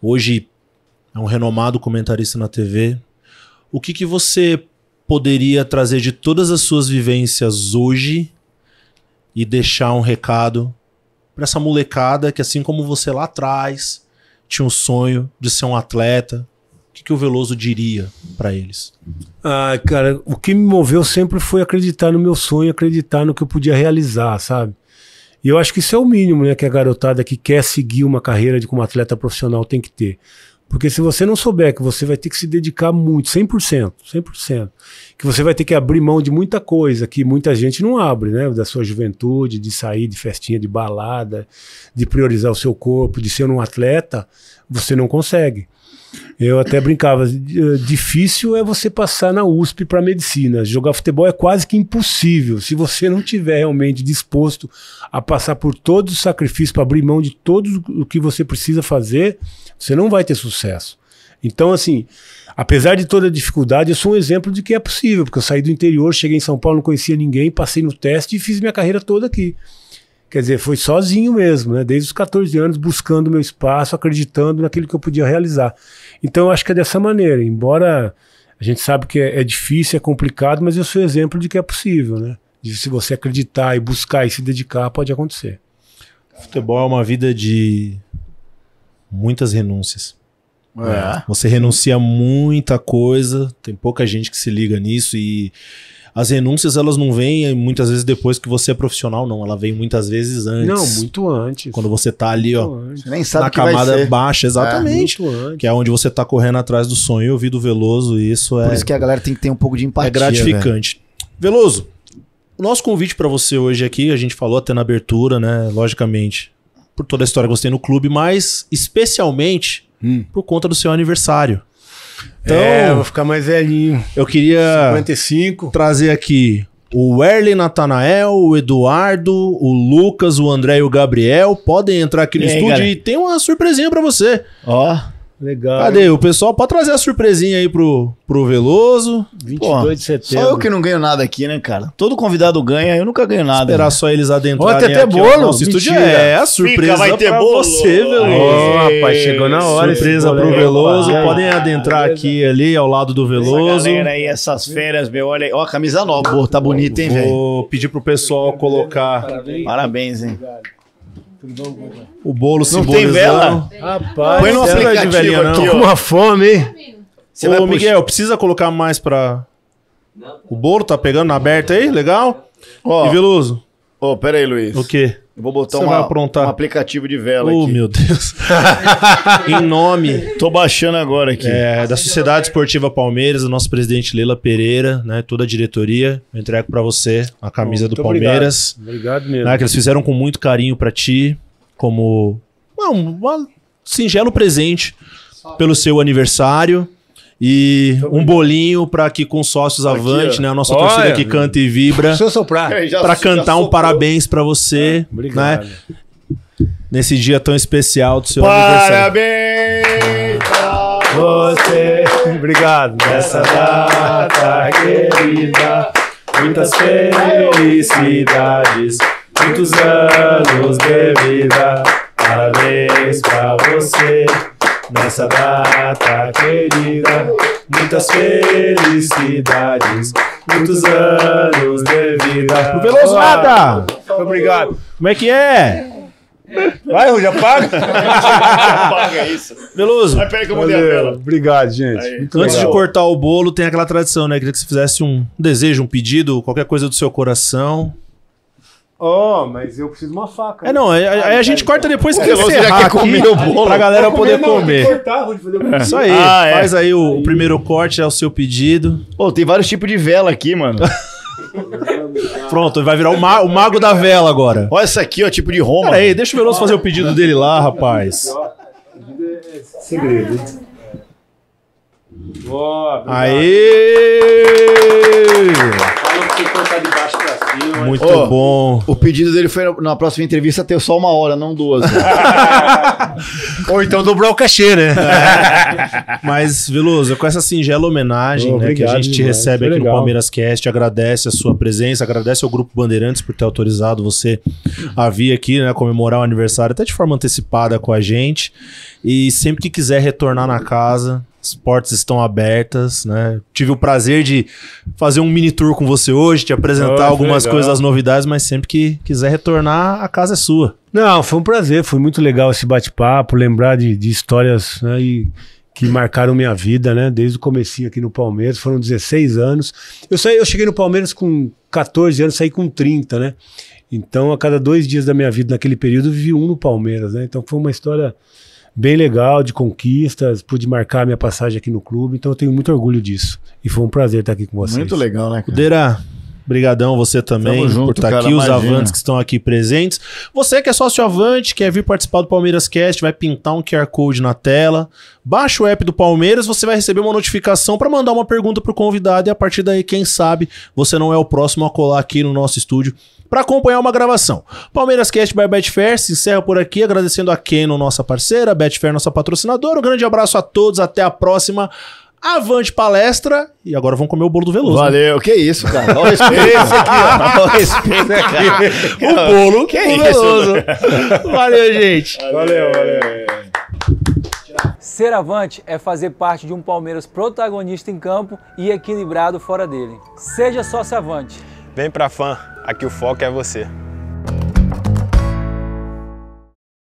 Hoje é um renomado comentarista na TV. O que você poderia trazer de todas as suas vivências hoje e deixar um recado para essa molecada que, assim como você lá atrás, tinha um sonho de ser um atleta? O que o Velloso diria para eles? Ah, cara, o que me moveu sempre foi acreditar no meu sonho, acreditar no que eu podia realizar, sabe? E eu acho que isso é o mínimo, né, que a garotada que quer seguir uma carreira de como atleta profissional tem que ter. Porque se você não souber que você vai ter que se dedicar muito, 100%, que você vai ter que abrir mão de muita coisa que muita gente não abre, né, da sua juventude, de sair de festinha, de balada, de priorizar o seu corpo, de ser um atleta, você não consegue. Eu até brincava, difícil é você passar na USP para medicina. Jogar futebol é quase que impossível se você não estiver realmente disposto a passar por todos os sacrifícios, para abrir mão de tudo o que você precisa fazer. Você não vai ter sucesso. Então, assim, apesar de toda a dificuldade, eu sou um exemplo de que é possível, porque eu saí do interior, cheguei em São Paulo, não conhecia ninguém, passei no teste e fiz minha carreira toda aqui. Quer dizer, foi sozinho mesmo, né? Desde os 14 anos, buscando meu espaço, acreditando naquilo que eu podia realizar. Então, eu acho que é dessa maneira, embora a gente sabe que é difícil, é complicado, mas eu sou exemplo de que é possível, né? De, se você acreditar e buscar e se dedicar, pode acontecer. O futebol é uma vida de muitas renúncias. É. Você renuncia muita coisa, tem pouca gente que se liga nisso e as renúncias elas não vêm muitas vezes depois que você é profissional, não. Ela vem muitas vezes antes. Não, muito antes. Quando você tá ali, ó, você nem sabe na camada baixa, exatamente. É, que é onde você tá correndo atrás do sonho. Eu vi do Velloso e isso é... Por isso que a galera tem que ter um pouco de empatia. É gratificante. Véio. Velloso, o nosso convite para você hoje aqui, a gente falou até na abertura, né, logicamente, por toda a história que você tem no clube, mas especialmente... Por conta do seu aniversário. Então, eu vou ficar mais velhinho. Eu queria 55. Trazer aqui o Erlen Natanael, o Eduardo, o Lucas, o André e o Gabriel. Podem entrar aqui no estúdio, galera? E tem uma surpresinha pra você. Ó, legal. Cadê? O pessoal pode trazer a surpresinha aí pro Velloso. 22 de setembro. Só eu que não ganho nada aqui, né, cara? Todo convidado ganha, eu nunca ganho nada. Esperar, né? Só eles adentrarem. Vai ter até bolo. Estúdio é a surpresa. Fica, vai ter pra bolo. Você, Velloso. Oh, rapaz, chegou na hora. Surpresa pro Velloso. Opa. Podem adentrar aqui, ali, ao lado do Velloso. Essa galera aí, essas férias, meu, olha aí. Ó, a camisa nova, tá bonita, hein, velho? Vou pedir pro pessoal colocar. Parabéns, hein? Obrigado. O bolo simbolizado. Não tem vela? Rapaz, põe no aplicativo de velhinha, aqui, ó. Tô com uma fome, hein? Ô, Miguel, precisa colocar mais pra... O bolo tá pegando na aberta aí? Legal? Ó, e Velloso? Ô, pera aí, Luiz. O quê? Eu vou botar um aplicativo de vela aqui. Oh, meu Deus. Em nome... Tô baixando agora aqui. Da Sociedade Esportiva Palmeiras, o nosso presidente Leila Pereira, né, toda a diretoria. Eu entrego pra você a camisa do Palmeiras. Obrigado mesmo. Né, que eles fizeram com muito carinho pra ti, como um singelo presente pelo seu aniversário. E um bolinho para que com sócios aqui, avante, né? A nossa torcida que canta e vibra. Para cantar um parabéns para você. Obrigado. Né? Nesse dia tão especial do seu aniversário. Parabéns pra você. Obrigado. Nessa data querida, muitas felicidades, muitos anos de vida. Parabéns pra você. Nessa data querida, muitas felicidades, muitos anos de vida. O Velloso nada! Obrigado. Como é que é? Vai, Rudy, apaga. Apaga isso. Velloso. Mas peraí que eu mudei a tela. Obrigado, gente. Antes de cortar o bolo, tem aquela tradição, né? Queria que você fizesse um desejo, um pedido, qualquer coisa do seu coração. Oh, mas eu preciso de uma faca. Aí a gente corta depois que você já quer comer o bolo. Pra galera poder comer. Isso aí, faz aí o primeiro corte, é o seu pedido. Pô, tem vários tipos de vela aqui, mano. Pronto, vai virar o mago da vela agora. Olha essa aqui, ó, tipo de Roma. Pera aí, deixa o Velloso fazer o pedido dele lá, rapaz. Segredo. Boa, aê! Falando que contar de baixo pra cima. Muito bom. O pedido dele foi na próxima entrevista ter só 1 hora, não 12. Ou então dobrar o cachê, né? Mas, Velloso, com essa singela homenagem, né, que a gente te recebe aqui no Palmeiras Cast, agradece a sua presença, agradece ao Grupo Bandeirantes por ter autorizado você a vir aqui, né, comemorar o aniversário até de forma antecipada com a gente. E sempre que quiser retornar na casa, as portas estão abertas, né? Tive o prazer de fazer um mini tour com você hoje, te apresentar algumas coisas, as novidades, mas sempre que quiser retornar, a casa é sua. Não, foi um prazer, foi muito legal esse bate-papo, lembrar de histórias, né, que marcaram minha vida, né? Desde o comecinho aqui no Palmeiras, foram 16 anos. Eu cheguei no Palmeiras com 14 anos, saí com 30, né? Então, a cada 2 dias da minha vida naquele período, eu vivi um no Palmeiras, né? Então, foi uma história bem legal, de conquistas, pude marcar a minha passagem aqui no clube, então eu tenho muito orgulho disso. E foi um prazer estar aqui com vocês. Muito legal, né, cara? Cudeira, Obrigadão você também por estar aqui, os avantes que estão aqui presentes. Você que é sócio-avante, quer vir participar do Palmeiras Cast, vai pintar um QR Code na tela. Baixa o app do Palmeiras, você vai receber uma notificação para mandar uma pergunta para o convidado e a partir daí, quem sabe, você não é o próximo a colar aqui no nosso estúdio para acompanhar uma gravação. Palmeiras Cast by Betfair se encerra por aqui, agradecendo a Keno, nossa parceira, Betfair, nossa patrocinadora. Um grande abraço a todos, até a próxima. Avante palestra, e agora vamos comer o bolo do Velloso. Valeu, né? Que isso, cara. Olha o respeito aqui, ó. Olha o respeito aqui. O bolo que é Velloso. Valeu, gente. Valeu, valeu. Ser avante é fazer parte de um Palmeiras protagonista em campo e equilibrado fora dele. Seja sócio avante. Vem pra fã, aqui o foco é você.